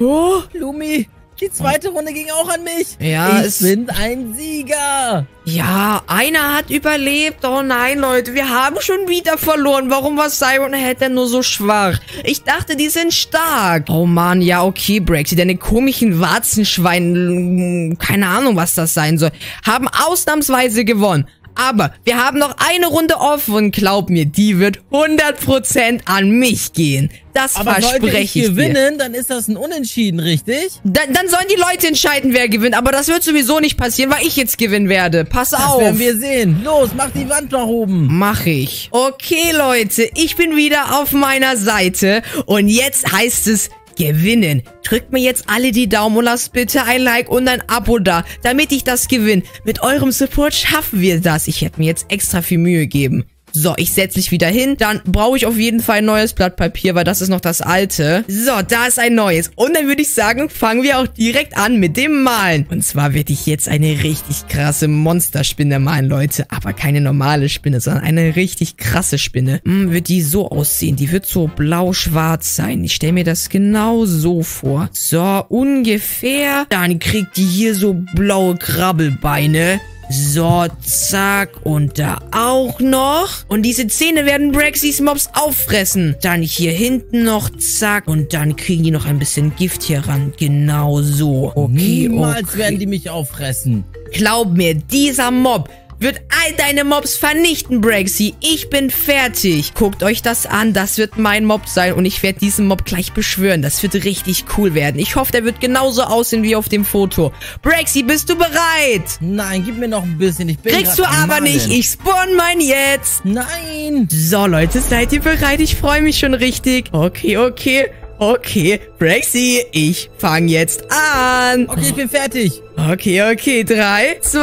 Oh. Lumi, die zweite Runde ging auch an mich. Ja, ich bin ein Sieger. Ja, einer hat überlebt. Oh nein, Leute, wir haben schon wieder verloren. Warum war Siren Head denn nur so schwach? Ich dachte, die sind stark. Oh Mann, ja, okay, Braxy, deine komischen Warzenschweine, keine Ahnung, was das sein soll, haben ausnahmsweise gewonnen. Aber wir haben noch eine Runde offen und glaub mir, die wird 100% an mich gehen. Das verspreche ich dir. Aber wenn wir gewinnen, dann ist das ein Unentschieden, richtig? Dann sollen die Leute entscheiden, wer gewinnt. Aber das wird sowieso nicht passieren, weil ich jetzt gewinnen werde. Pass auf. Das werden wir sehen. Los, mach die Wand nach oben. Mach ich. Okay, Leute, ich bin wieder auf meiner Seite. Und jetzt heißt es... gewinnen. Drückt mir jetzt alle die Daumen und lasst bitte ein Like und ein Abo da, damit ich das gewinne. Mit eurem Support schaffen wir das. Ich hätte mir jetzt extra viel Mühe gegeben. So, ich setze mich wieder hin. Dann brauche ich auf jeden Fall ein neues Blatt Papier, weil das ist noch das alte. So, da ist ein neues. Und dann würde ich sagen, fangen wir auch direkt an mit dem Malen. Und zwar werde ich jetzt eine richtig krasse Monsterspinne malen, Leute. Aber keine normale Spinne, sondern eine richtig krasse Spinne. Wird die so aussehen? Die wird so blau-schwarz sein. Ich stelle mir das genau so vor. So, ungefähr. Dann kriegt die hier so blaue Krabbelbeine. So, zack. Und da auch noch. Und diese Zähne werden Braxys Mobs auffressen. Dann hier hinten noch, zack. Und dann kriegen die noch ein bisschen Gift hier ran. Genau so. Okay, niemals werden die mich auffressen. Glaub mir, dieser Mob wird all deine Mobs vernichten, Braxy. Ich bin fertig. Guckt euch das an. Das wird mein Mob sein. Und ich werde diesen Mob gleich beschwören. Das wird richtig cool werden. Ich hoffe, der wird genauso aussehen wie auf dem Foto. Braxy, bist du bereit? Nein, gib mir noch ein bisschen. Ich bin Kriegst du aber nicht. Ich spawn mein jetzt. Nein. So, Leute, seid ihr bereit? Ich freue mich schon richtig. Okay, okay. Okay, Braxy, ich fange jetzt an. Okay, ich bin fertig. Okay, okay. 3, 2,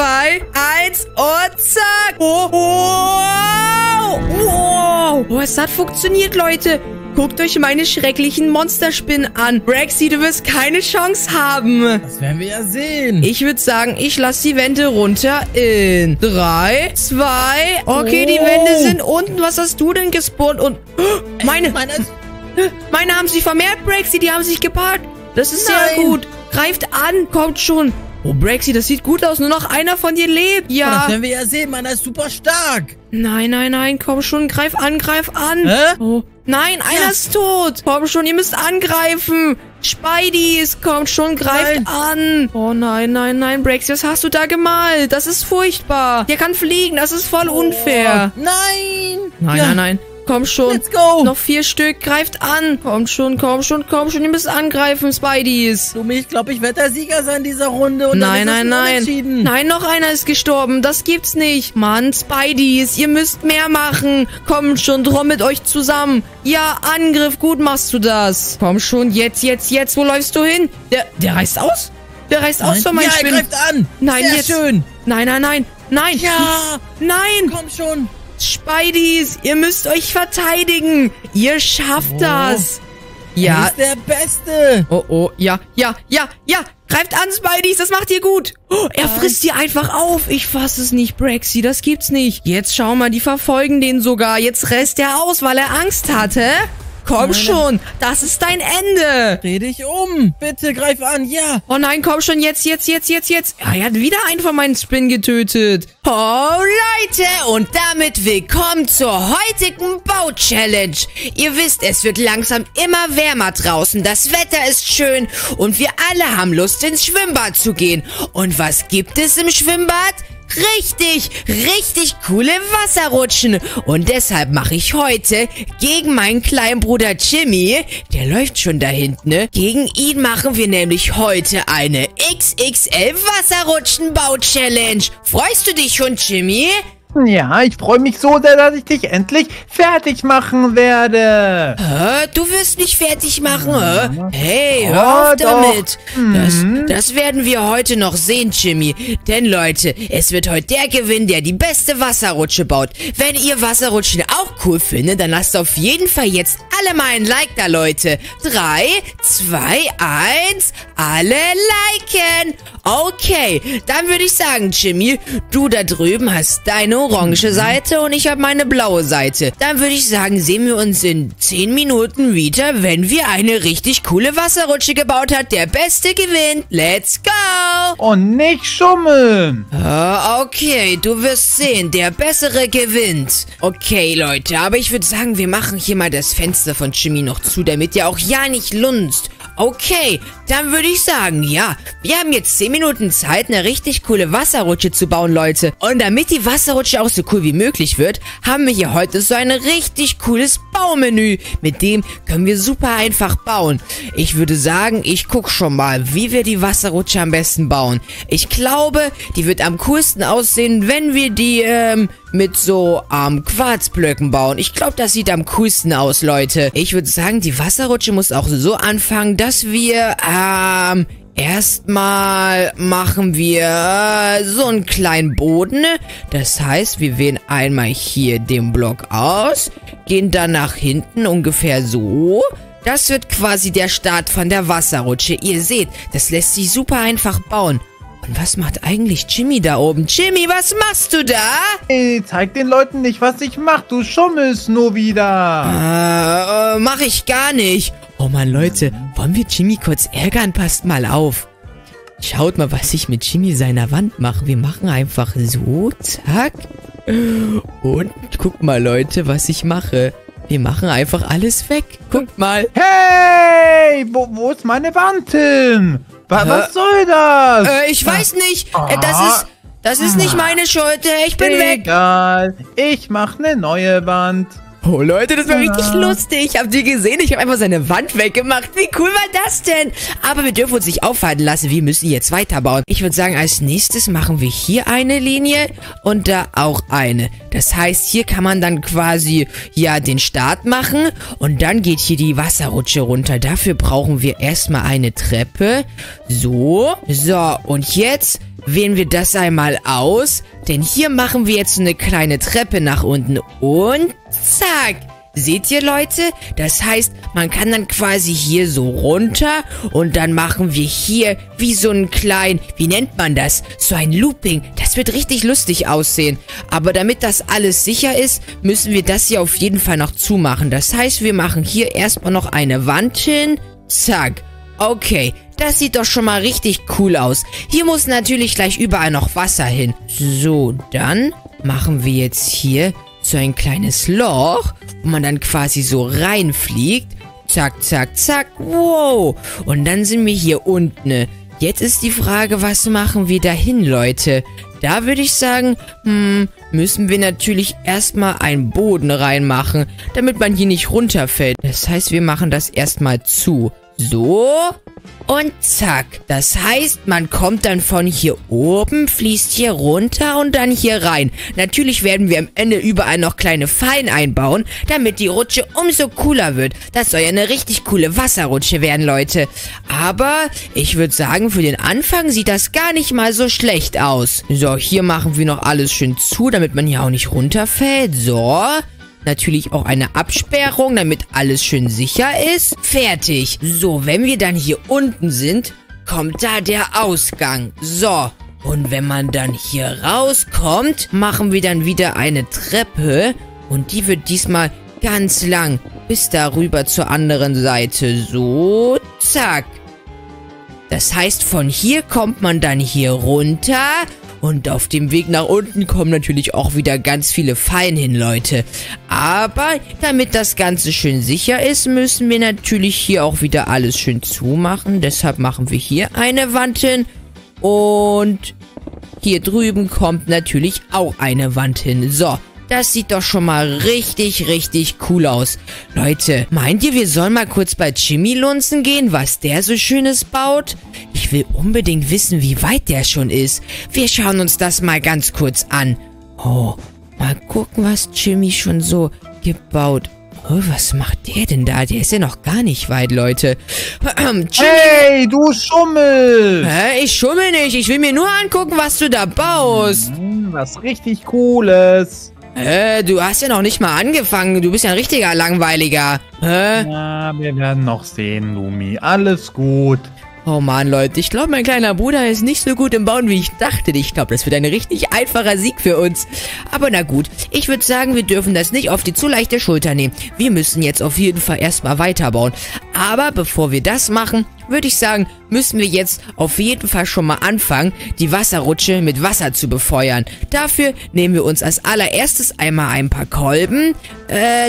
1 und zack. Oh, oh, oh. Oh, es hat funktioniert, Leute. Guckt euch meine schrecklichen Monsterspinnen an. Braxy, du wirst keine Chance haben. Das werden wir ja sehen. Ich würde sagen, ich lasse die Wände runter in 3, 2. Okay, die Wände sind unten. Was hast du denn gespawnt? Und meine haben sich vermehrt, Braxy. Die haben sich gepaart. Das ist sehr gut. Greift an. Kommt schon. Oh, Braxy, das sieht gut aus. Nur noch einer von dir lebt. Ja. Oh, das werden wir ja sehen. Meiner ist super stark. Nein, nein, nein. Komm schon. Greif an. Greif an. Hä? Oh. Nein, einer ist tot. Komm schon. Ihr müsst angreifen. Spideys. Kommt schon. Greift an. Oh, nein, nein, nein. Braxy, was hast du da gemalt? Das ist furchtbar. Der kann fliegen. Das ist voll unfair. Nein. Nein, nein, nein. Komm schon. Let's go. Noch 4 Stück. Greift an. Komm schon, komm schon, komm schon. Ihr müsst angreifen, Spideys. Lumi, ich glaube, ich werde der Sieger sein dieser Runde. Und nein, nein, nein. Nein, noch einer ist gestorben. Das gibt's nicht. Mann, Spideys, ihr müsst mehr machen. Komm schon, trommelt euch zusammen. Ja, Angriff. Gut machst du das. Komm schon, jetzt, jetzt, jetzt. Wo läufst du hin? Der reißt aus? Der reißt aus von meinen Spinnen. Ja, er greift an. Nein, jetzt. Schön. Nein, nein, nein. Nein. Ja. Nein. Komm schon. Spideys, ihr müsst euch verteidigen. Ihr schafft das. Ja. Du bist der Beste. Oh, oh, ja, ja, ja, ja. Greift an, Spideys, das macht ihr gut. Oh, er frisst die einfach auf. Ich fasse es nicht, Braxy, das gibt's nicht. Jetzt schau mal, die verfolgen den sogar. Jetzt rast er aus, weil er Angst hatte. Komm schon, das ist dein Ende. Dreh dich um. Bitte, greif an, ja. Oh nein, komm schon, jetzt, jetzt, jetzt, jetzt, jetzt. Ja, er hat wieder einen von meinen Spinnen getötet. Oh, Leute, und damit willkommen zur heutigen Bau-Challenge. Ihr wisst, es wird langsam immer wärmer draußen. Das Wetter ist schön und wir alle haben Lust, ins Schwimmbad zu gehen. Und was gibt es im Schwimmbad? Richtig, richtig coole Wasserrutschen. Und deshalb mache ich heute gegen meinen kleinen Bruder Jimmy, der läuft schon da hinten, ne? Gegen ihn machen wir nämlich heute eine XXL Wasserrutschen-Bau-Challenge. Freust du dich schon, Jimmy? Ja, ich freue mich so sehr, dass ich dich endlich fertig machen werde. Hä? Du wirst mich fertig machen, hä? Hey, hör auf damit. Das werden wir heute noch sehen, Jimmy. Denn, Leute, es wird heute der gewinnen, der die beste Wasserrutsche baut. Wenn ihr Wasserrutschen auch cool findet, dann lasst auf jeden Fall jetzt alle mal ein Like da, Leute. 3, 2, 1, alle liken. Okay, dann würde ich sagen, Jimmy, du da drüben hast deine orange Seite und ich habe meine blaue Seite. Dann würde ich sagen, sehen wir uns in 10 Minuten wieder, wenn wir eine richtig coole Wasserrutsche gebaut hat. Der Beste gewinnt. Let's go! Und nicht schummeln. Okay, du wirst sehen, der Bessere gewinnt. Okay, Leute, aber ich würde sagen, wir machen hier mal das Fenster von Jimmy noch zu, damit der auch ja nicht lunzt. Okay, dann würde ich sagen, ja, wir haben jetzt 10 Minuten Zeit, eine richtig coole Wasserrutsche zu bauen, Leute. Und damit die Wasserrutsche auch so cool wie möglich wird, haben wir hier heute so ein richtig cooles Baumenü. Mit dem können wir super einfach bauen. Ich würde sagen, ich gucke schon mal, wie wir die Wasserrutsche am besten bauen. Ich glaube, die wird am coolsten aussehen, wenn wir die, mit so Quarzblöcken bauen. Ich glaube, das sieht am coolsten aus, Leute. Ich würde sagen, die Wasserrutsche muss auch so anfangen, dass wir, erstmal machen wir so einen kleinen Boden. Das heißt, wir wählen einmal hier den Block aus, gehen dann nach hinten ungefähr so. Das wird quasi der Start von der Wasserrutsche. Ihr seht, das lässt sich super einfach bauen. Und was macht eigentlich Jimmy da oben? Jimmy, was machst du da? Ey, zeig den Leuten nicht, was ich mach. Du schummelst nur wieder. Mach ich gar nicht. Oh Mann, Leute, wollen wir Jimmy kurz ärgern? Passt mal auf. Schaut mal, was ich mit Jimmy seiner Wand mache. Wir machen einfach so, zack. Und guck mal, Leute, was ich mache. Wir machen einfach alles weg. Guckt mal. Hey, wo ist meine Wand hin? Was soll das? Ich weiß nicht. Das ist nicht meine Schuld. Ich bin weg. Egal. Ich mache eine neue Wand. Oh, Leute, das war richtig lustig. Habt ihr gesehen? Ich habe einfach seine Wand weggemacht. Wie cool war das denn? Aber wir dürfen uns nicht aufhalten lassen. Wir müssen jetzt weiterbauen. Ich würde sagen, als nächstes machen wir hier eine Linie und da auch eine. Das heißt, hier kann man dann quasi, ja, den Start machen. Und dann geht hier die Wasserrutsche runter. Dafür brauchen wir erstmal eine Treppe. So. So, und jetzt wählen wir das einmal aus. Denn hier machen wir jetzt eine kleine Treppe nach unten. Und zack. Seht ihr, Leute? Das heißt, man kann dann quasi hier so runter. Und dann machen wir hier wie so einen kleinen, wie nennt man das? So ein Looping. Das wird richtig lustig aussehen. Aber damit das alles sicher ist, müssen wir das hier auf jeden Fall noch zumachen. Das heißt, wir machen hier erstmal noch eine Wand hin. Zack. Okay, das sieht doch schon mal richtig cool aus. Hier muss natürlich gleich überall noch Wasser hin. So, dann machen wir jetzt hier so ein kleines Loch, wo man dann quasi so reinfliegt. Zack, zack, zack. Wow. Und dann sind wir hier unten. Jetzt ist die Frage, was machen wir dahin, Leute? Da würde ich sagen, müssen wir natürlich erstmal einen Boden reinmachen, damit man hier nicht runterfällt. Das heißt, wir machen das erstmal zu. So, und zack. Das heißt, man kommt dann von hier oben, fließt hier runter und dann hier rein. Natürlich werden wir am Ende überall noch kleine Fallen einbauen, damit die Rutsche umso cooler wird. Das soll ja eine richtig coole Wasserrutsche werden, Leute. Aber ich würde sagen, für den Anfang sieht das gar nicht mal so schlecht aus. So, hier machen wir noch alles schön zu, damit man hier auch nicht runterfällt. So. Natürlich auch eine Absperrung, damit alles schön sicher ist. Fertig. So, wenn wir dann hier unten sind, kommt da der Ausgang. So, und wenn man dann hier rauskommt, machen wir dann wieder eine Treppe. Und die wird diesmal ganz lang, bis darüber zur anderen Seite. So, zack. Das heißt, von hier kommt man dann hier runter. Und auf dem Weg nach unten kommen natürlich auch wieder ganz viele Fallen hin, Leute. Aber damit das Ganze schön sicher ist, müssen wir natürlich hier auch wieder alles schön zumachen. Deshalb machen wir hier eine Wand hin. Und hier drüben kommt natürlich auch eine Wand hin. So, das sieht doch schon mal richtig, richtig cool aus. Leute, meint ihr, wir sollen mal kurz bei Jimmy lunzen gehen, was der so Schönes baut? Ich will unbedingt wissen, wie weit der schon ist. Wir schauen uns das mal ganz kurz an. Oh, mal gucken, was Jimmy schon so gebaut. Oh, was macht der denn da? Der ist ja noch gar nicht weit, Leute. Jimmy, hey, du Schummel! Hä? Ich schummel nicht. Ich will mir nur angucken, was du da baust. Was richtig Cooles. Du hast ja noch nicht mal angefangen. Du bist ja ein richtiger Langweiliger. Ja, wir werden noch sehen, Lumi. Alles gut. Oh Mann, Leute, ich glaube, mein kleiner Bruder ist nicht so gut im Bauen, wie ich dachte. Ich glaube, das wird ein richtig einfacher Sieg für uns. Aber na gut, ich würde sagen, wir dürfen das nicht auf die zu leichte Schulter nehmen. Wir müssen jetzt auf jeden Fall erstmal weiterbauen. Aber bevor wir das machen, würde ich sagen, müssen wir jetzt auf jeden Fall schon mal anfangen, die Wasserrutsche mit Wasser zu befeuern. Dafür nehmen wir uns als allererstes einmal ein paar Kolben.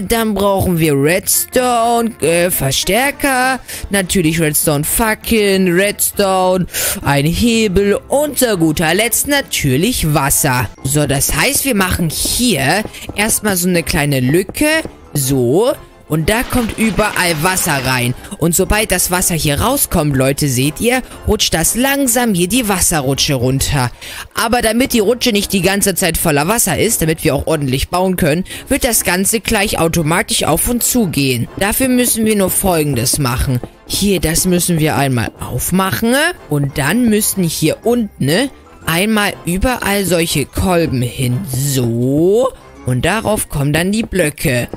Dann brauchen wir Redstone, Verstärker, natürlich Redstone-Fackeln, Redstone, ein Hebel und zu guter Letzt natürlich Wasser. So, das heißt, wir machen hier erstmal so eine kleine Lücke. So. Und da kommt überall Wasser rein. Und sobald das Wasser hier rauskommt, Leute, seht ihr, rutscht das langsam hier die Wasserrutsche runter. Aber damit die Rutsche nicht die ganze Zeit voller Wasser ist, damit wir auch ordentlich bauen können, wird das Ganze gleich automatisch auf und zu gehen. Dafür müssen wir nur Folgendes machen. Hier, das müssen wir einmal aufmachen. Und dann müssten hier unten einmal überall solche Kolben hin. So. Und darauf kommen dann die Blöcke.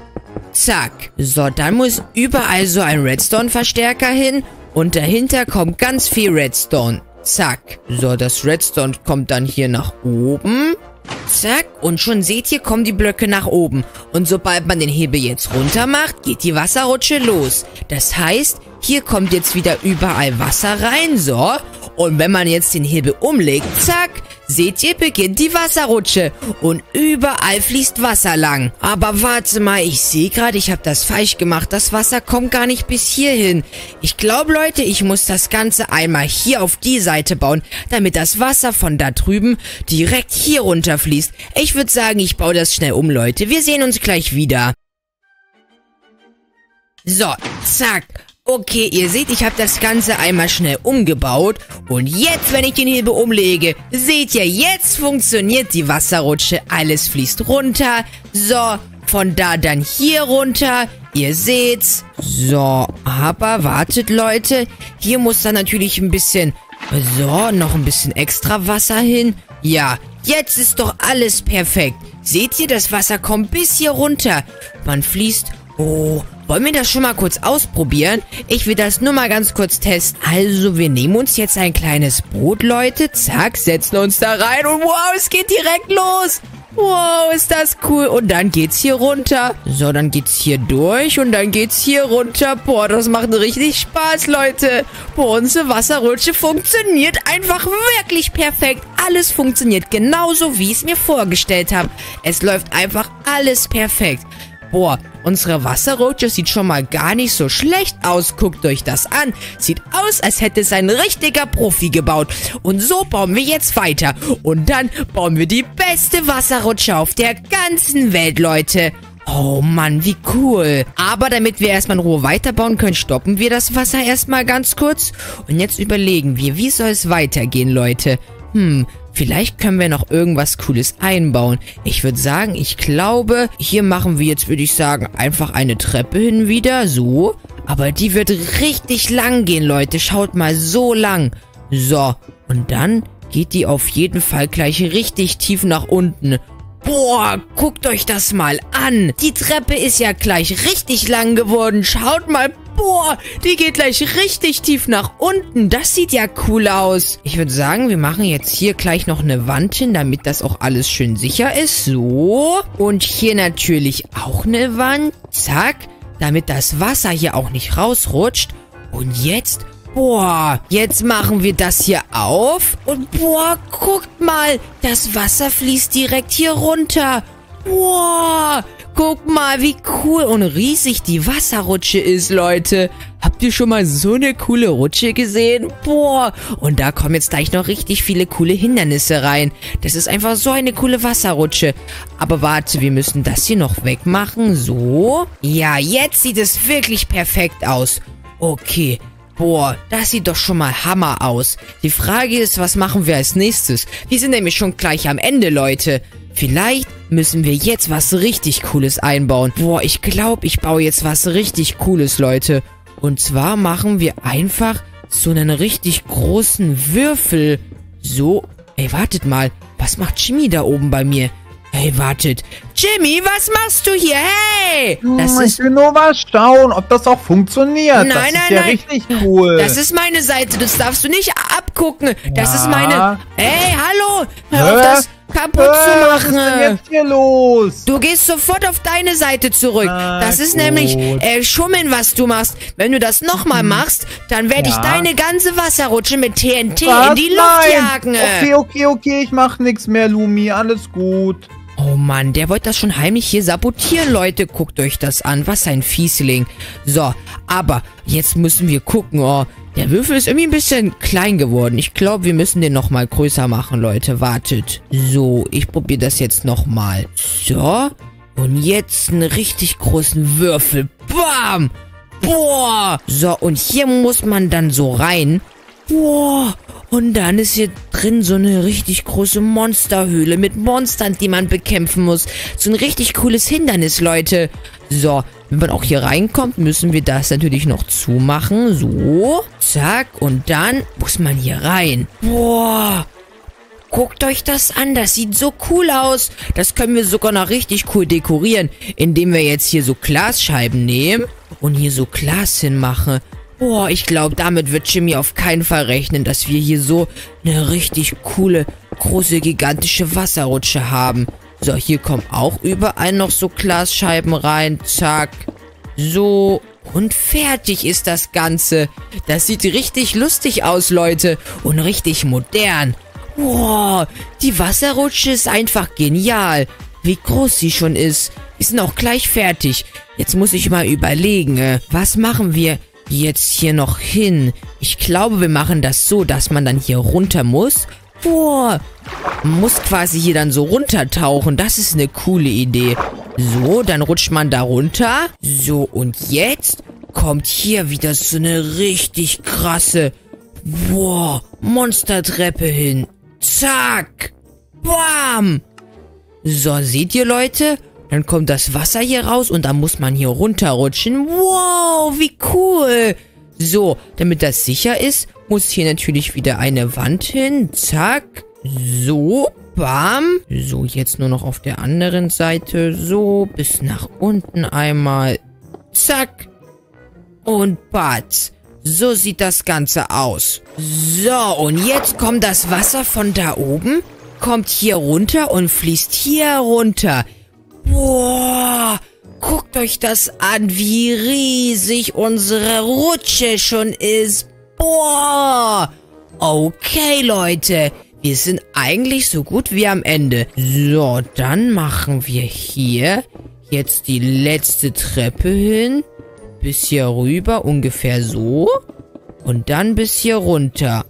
Zack. So, dann muss überall so ein Redstone-Verstärker hin. Und dahinter kommt ganz viel Redstone. Zack. So, das Redstone kommt dann hier nach oben. Zack. Und schon seht ihr, kommen die Blöcke nach oben. Und sobald man den Hebel jetzt runter macht, geht die Wasserrutsche los. Das heißt, hier kommt jetzt wieder überall Wasser rein. So. Und wenn man jetzt den Hebel umlegt, zack, seht ihr, beginnt die Wasserrutsche. Und überall fließt Wasser lang. Aber warte mal, ich sehe gerade, ich habe das falsch gemacht. Das Wasser kommt gar nicht bis hierhin. Ich glaube, Leute, ich muss das Ganze einmal hier auf die Seite bauen, damit das Wasser von da drüben direkt hier runter fließt. Ich würde sagen, ich baue das schnell um, Leute. Wir sehen uns gleich wieder. So, zack. Okay, ihr seht, ich habe das Ganze einmal schnell umgebaut. Und jetzt, wenn ich den Hebel umlege, seht ihr, jetzt funktioniert die Wasserrutsche. Alles fließt runter. So, von da dann hier runter. Ihr seht's. So, aber wartet, Leute. Hier muss dann natürlich ein bisschen... So, noch ein bisschen extra Wasser hin. Ja, jetzt ist doch alles perfekt. Seht ihr, das Wasser kommt bis hier runter. Man fließt... Oh... Wollen wir das schon mal kurz ausprobieren? Ich will das nur mal ganz kurz testen. Also, wir nehmen uns jetzt ein kleines Boot, Leute. Zack, setzen uns da rein und wow, es geht direkt los. Wow, ist das cool. Und dann geht's hier runter. So, dann geht's hier durch und dann geht's hier runter. Boah, das macht richtig Spaß, Leute. Boah, unsere Wasserrutsche funktioniert einfach wirklich perfekt. Alles funktioniert genauso, wie ich es mir vorgestellt habe. Es läuft einfach alles perfekt. Boah, unsere Wasserrutsche sieht schon mal gar nicht so schlecht aus. Guckt euch das an. Sieht aus, als hätte es ein richtiger Profi gebaut. Und so bauen wir jetzt weiter. Und dann bauen wir die beste Wasserrutsche auf der ganzen Welt, Leute. Oh Mann, wie cool. Aber damit wir erstmal in Ruhe weiterbauen können, stoppen wir das Wasser erstmal ganz kurz. Und jetzt überlegen wir, wie soll es weitergehen, Leute? Vielleicht können wir noch irgendwas Cooles einbauen. Ich würde sagen, ich glaube, hier machen wir jetzt, würde ich sagen, einfach eine Treppe hin wieder. So. Aber die wird richtig lang gehen, Leute. Schaut mal, so lang. So. Und dann geht die auf jeden Fall gleich richtig tief nach unten. Boah, guckt euch das mal an. Die Treppe ist ja gleich richtig lang geworden. Schaut mal. Boah, die geht gleich richtig tief nach unten. Das sieht ja cool aus. Ich würde sagen, wir machen jetzt hier gleich noch eine Wand hin, damit das auch alles schön sicher ist. So. Und hier natürlich auch eine Wand. Zack. Damit das Wasser hier auch nicht rausrutscht. Und jetzt... Boah, jetzt machen wir das hier auf. Und boah, guckt mal. Das Wasser fließt direkt hier runter. Boah. Guck mal, wie cool und riesig die Wasserrutsche ist, Leute. Habt ihr schon mal so eine coole Rutsche gesehen? Boah, und da kommen jetzt gleich noch richtig viele coole Hindernisse rein. Das ist einfach so eine coole Wasserrutsche. Aber warte, wir müssen das hier noch wegmachen. So. Ja, jetzt sieht es wirklich perfekt aus. Okay. Boah, das sieht doch schon mal Hammer aus. Die Frage ist, was machen wir als nächstes? Wir sind nämlich schon gleich am Ende, Leute. Vielleicht müssen wir jetzt was richtig Cooles einbauen. Boah, ich glaube, ich baue jetzt was richtig Cooles, Leute. Und zwar machen wir einfach so einen richtig großen Würfel. So, ey, wartet mal. Was macht Jimmy da oben bei mir? Hey, wartet. Jimmy, was machst du hier? Hey! Ich will nur mal schauen, ob das auch funktioniert. Nein, nein, nein. Das ist ja richtig cool. Das ist meine Seite. Das darfst du nicht abgucken. Das ist meine... Hey, hallo! Hör auf, das kaputt zu machen. Was ist denn jetzt hier los? Du gehst sofort auf deine Seite zurück. Das ist nämlich Schummeln, was du machst. Wenn du das nochmal machst, dann werde ich deine ganze Wasserrutsche mit TNT in die Luft jagen. Okay, okay, okay. Ich mache nichts mehr, Lumi. Alles gut. Oh Mann, der wollte das schon heimlich hier sabotieren, Leute. Guckt euch das an. Was ein Fiesling. So, aber jetzt müssen wir gucken. Oh, der Würfel ist irgendwie ein bisschen klein geworden. Ich glaube, wir müssen den nochmal größer machen, Leute. Wartet. So, ich probiere das jetzt nochmal. So, und jetzt einen richtig großen Würfel. Bam! Boah! So, und hier muss man dann so rein. Boah! Und dann ist hier drin so eine richtig große Monsterhöhle mit Monstern, die man bekämpfen muss. So ein richtig cooles Hindernis, Leute. So, wenn man auch hier reinkommt, müssen wir das natürlich noch zumachen. So, zack. Und dann muss man hier rein. Boah. Guckt euch das an, das sieht so cool aus. Das können wir sogar noch richtig cool dekorieren, indem wir jetzt hier so Glasscheiben nehmen und hier so Glas hinmachen. Boah, ich glaube, damit wird Jimmy auf keinen Fall rechnen, dass wir hier so eine richtig coole, große, gigantische Wasserrutsche haben. So, hier kommen auch überall noch so Glasscheiben rein. Zack. So. Und fertig ist das Ganze. Das sieht richtig lustig aus, Leute. Und richtig modern. Wow, die Wasserrutsche ist einfach genial. Wie groß sie schon ist. Wir sind auch gleich fertig. Jetzt muss ich mal überlegen, was machen wir jetzt hier noch hin? Ich glaube, wir machen das so, dass man dann hier runter muss. Wow, man muss quasi hier dann so runtertauchen. Das ist eine coole Idee. So, dann rutscht man da runter. So, und jetzt kommt hier wieder so eine richtig krasse, wow, Monstertreppe hin. Zack! Bam! So, seht ihr, Leute? Dann kommt das Wasser hier raus und dann muss man hier runterrutschen. Wow, wie cool! So, damit das sicher ist, muss hier natürlich wieder eine Wand hin. Zack. So, bam. So, jetzt nur noch auf der anderen Seite. So, bis nach unten einmal. Zack. Und batz. So sieht das Ganze aus. So, und jetzt kommt das Wasser von da oben, kommt hier runter und fließt hier runter. Boah, guckt euch das an, wie riesig unsere Rutsche schon ist. Boah. Okay, Leute, wir sind eigentlich so gut wie am Ende. So, dann machen wir hier jetzt die letzte Treppe hin. Bis hier rüber, ungefähr so. Und dann bis hier runter.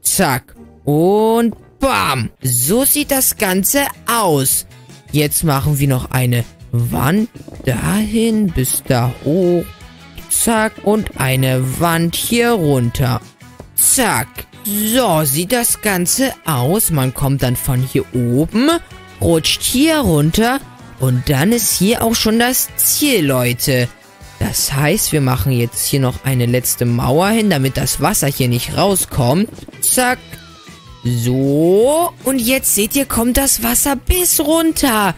Zack. Und bam. So sieht das Ganze aus. Jetzt machen wir noch eine Wand dahin, bis da hoch. Zack. Und eine Wand hier runter. Zack. So sieht das Ganze aus. Man kommt dann von hier oben, rutscht hier runter. Und dann ist hier auch schon das Ziel, Leute. Das heißt, wir machen jetzt hier noch eine letzte Mauer hin, damit das Wasser hier nicht rauskommt. Zack. So. Und jetzt seht ihr, kommt das Wasser bis runter.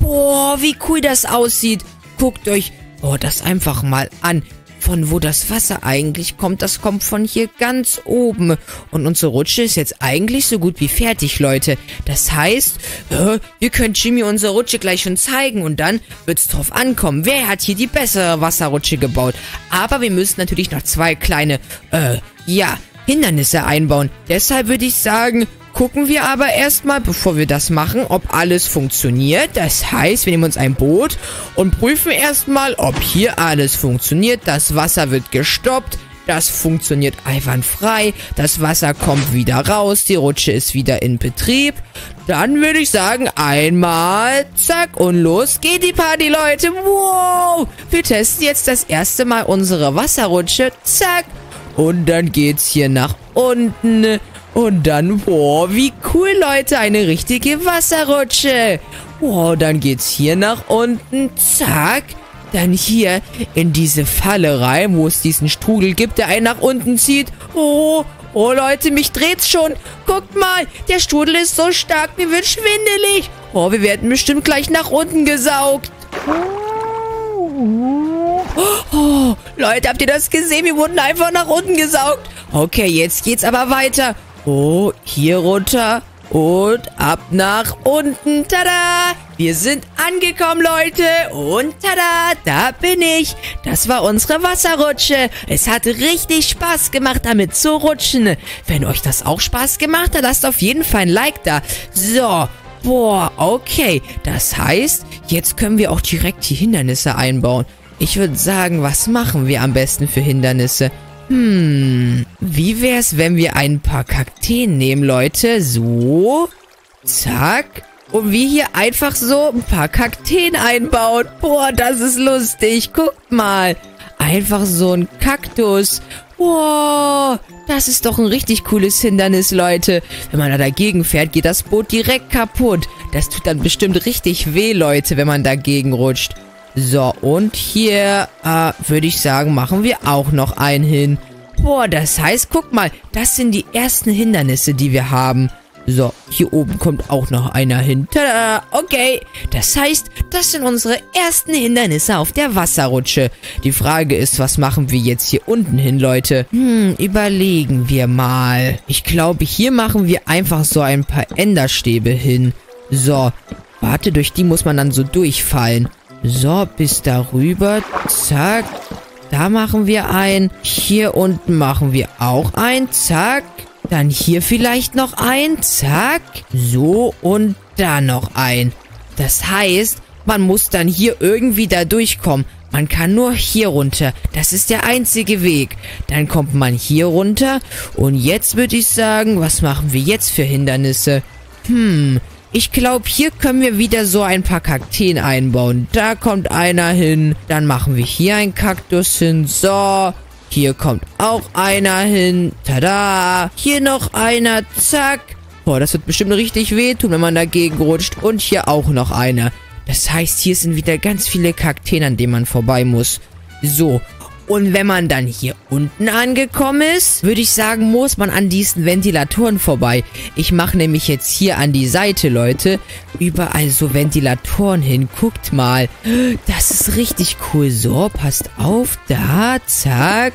Boah, wie cool das aussieht. Guckt euch das einfach mal an. Von wo das Wasser eigentlich kommt, das kommt von hier ganz oben. Und unsere Rutsche ist jetzt eigentlich so gut wie fertig, Leute. Das heißt, ihr könnt Jimmy unsere Rutsche gleich schon zeigen und dann wird es drauf ankommen. Wer hat hier die bessere Wasserrutsche gebaut? Aber wir müssen natürlich noch zwei kleine, Hindernisse einbauen. Deshalb würde ich sagen, gucken wir aber erstmal, bevor wir das machen, ob alles funktioniert. Das heißt, wir nehmen uns ein Boot und prüfen erstmal, ob hier alles funktioniert. Das Wasser wird gestoppt. Das funktioniert einwandfrei. Das Wasser kommt wieder raus. Die Rutsche ist wieder in Betrieb. Dann würde ich sagen, einmal, zack, und los geht die Party, Leute. Wow! Wir testen jetzt das erste Mal unsere Wasserrutsche. Zack. Und dann geht's hier nach unten. Und dann, boah, wie cool, Leute, eine richtige Wasserrutsche. Boah, dann geht's hier nach unten, zack. Dann hier in diese Falle rein, wo es diesen Strudel gibt, der einen nach unten zieht. Oh, Leute, mich dreht's schon. Guckt mal, der Strudel ist so stark, mir wird schwindelig. Oh, wir werden bestimmt gleich nach unten gesaugt. Oh, Leute, habt ihr das gesehen? Wir wurden einfach nach unten gesaugt. Okay, jetzt geht's aber weiter. Oh, hier runter und ab nach unten. Tada! Wir sind angekommen, Leute. Und tada, da bin ich. Das war unsere Wasserrutsche. Es hat richtig Spaß gemacht, damit zu rutschen. Wenn euch das auch Spaß gemacht hat, lasst auf jeden Fall ein Like da. So, boah, okay. Das heißt, jetzt können wir auch direkt die Hindernisse einbauen. Ich würde sagen, was machen wir am besten für Hindernisse? Wie wär's, wenn wir ein paar Kakteen nehmen, Leute? So, zack. Und wir hier einfach so ein paar Kakteen einbauen. Boah, das ist lustig. Guckt mal. Einfach so ein Kaktus. Wow, das ist doch ein richtig cooles Hindernis, Leute. Wenn man da dagegen fährt, geht das Boot direkt kaputt. Das tut dann bestimmt richtig weh, Leute, wenn man dagegen rutscht. So, und hier, würde ich sagen, machen wir auch noch einen hin. Boah, das heißt, guck mal, das sind die ersten Hindernisse, die wir haben. So, hier oben kommt auch noch einer hin. Tada! Okay, das heißt, das sind unsere ersten Hindernisse auf der Wasserrutsche. Die Frage ist, was machen wir jetzt hier unten hin, Leute? Überlegen wir mal. Ich glaube, hier machen wir einfach so ein paar Enderstäbe hin. So, warte, durch die muss man dann so durchfallen. So, bis darüber. Zack. Da machen wir einen. Hier unten machen wir auch einen. Zack. Dann hier vielleicht noch ein, zack, so und da noch ein. Das heißt, man muss dann hier irgendwie da durchkommen. Man kann nur hier runter, das ist der einzige Weg. Dann kommt man hier runter und jetzt würde ich sagen, was machen wir jetzt für Hindernisse? Ich glaube, hier können wir wieder so ein paar Kakteen einbauen. Da kommt einer hin, dann machen wir hier einen Kaktus hin, so. Hier kommt auch einer hin. Tada. Hier noch einer. Zack. Boah, das wird bestimmt richtig wehtun, wenn man dagegen rutscht. Und hier auch noch einer. Das heißt, hier sind wieder ganz viele Kakteen, an denen man vorbei muss. So. Und wenn man dann hier unten angekommen ist, würde ich sagen, muss man an diesen Ventilatoren vorbei. Ich mache nämlich jetzt hier an die Seite, Leute, überall so Ventilatoren hin. Guckt mal, das ist richtig cool. So, passt auf, da, zack,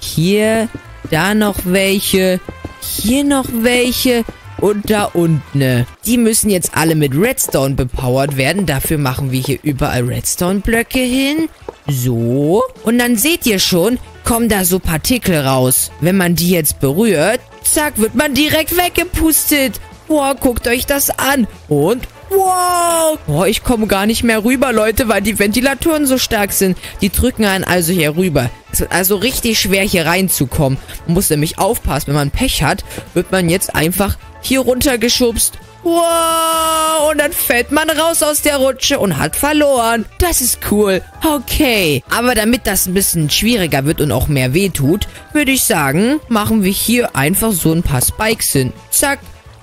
hier, da noch welche, hier noch welche. Und da unten. Die müssen jetzt alle mit Redstone bepowert werden. Dafür machen wir hier überall Redstone-Blöcke hin. So. Und dann seht ihr schon, kommen da so Partikel raus. Wenn man die jetzt berührt, zack, wird man direkt weggepustet. Boah, guckt euch das an. Und, wow. Boah, ich komme gar nicht mehr rüber, Leute, weil die Ventilatoren so stark sind. Die drücken einen also hier rüber. Es wird also richtig schwer, hier reinzukommen. Man muss nämlich aufpassen, wenn man Pech hat, wird man jetzt einfach hier runtergeschubst. Wow, und dann fällt man raus aus der Rutsche und hat verloren. Das ist cool. Okay, aber damit das ein bisschen schwieriger wird und auch mehr wehtut, würde ich sagen, machen wir hier einfach so ein paar Spikes hin. Zack.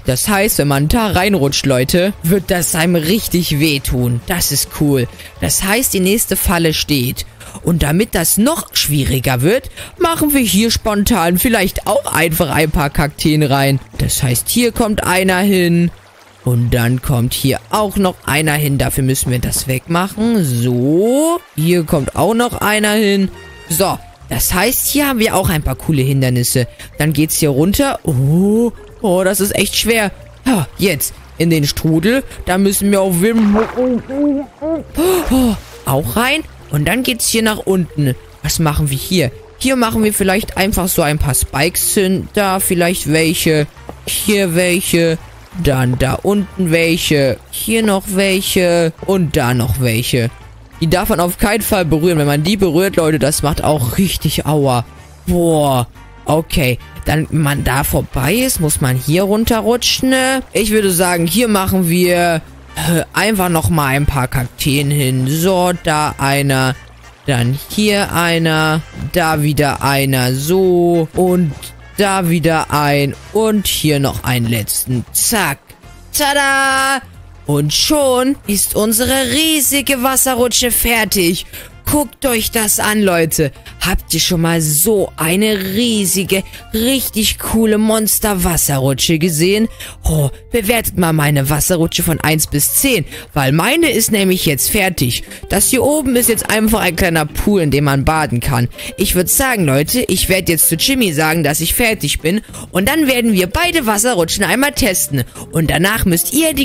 Das heißt, wenn man da reinrutscht, Leute, wird das einem richtig wehtun. Das ist cool. Das heißt, die nächste Falle steht. Und damit das noch schwieriger wird, machen wir hier spontan vielleicht auch einfach ein paar Kakteen rein. Das heißt, hier kommt einer hin. Und dann kommt hier auch noch einer hin. Dafür müssen wir das wegmachen. So. Hier kommt auch noch einer hin. So. Das heißt, hier haben wir auch ein paar coole Hindernisse. Dann geht's hier runter. Oh, das ist echt schwer. Ha, jetzt in den Strudel. Da müssen wir auf Wim auch rein. Und dann geht's hier nach unten. Was machen wir hier? Hier machen wir vielleicht einfach so ein paar Spikes hin. Da vielleicht welche. Hier welche. Dann da unten welche. Hier noch welche. Und da noch welche. Die darf man auf keinen Fall berühren. Wenn man die berührt, Leute, das macht auch richtig Aua. Boah. Okay, dann, wenn man da vorbei ist, muss man hier runterrutschen. Ich würde sagen, hier machen wir einfach nochmal ein paar Kakteen hin. So, da einer, dann hier einer, da wieder einer, so und da wieder ein und hier noch einen letzten. Zack, tada! Und schon ist unsere riesige Wasserrutsche fertig. Guckt euch das an, Leute. Habt ihr schon mal so eine riesige, richtig coole Monster-Wasserrutsche gesehen? Oh, bewertet mal meine Wasserrutsche von 1 bis 10, weil meine ist nämlich jetzt fertig. Das hier oben ist jetzt einfach ein kleiner Pool, in dem man baden kann. Ich würde sagen, Leute, ich werde jetzt zu Jimmy sagen, dass ich fertig bin und dann werden wir beide Wasserrutschen einmal testen. Und danach müsst ihr die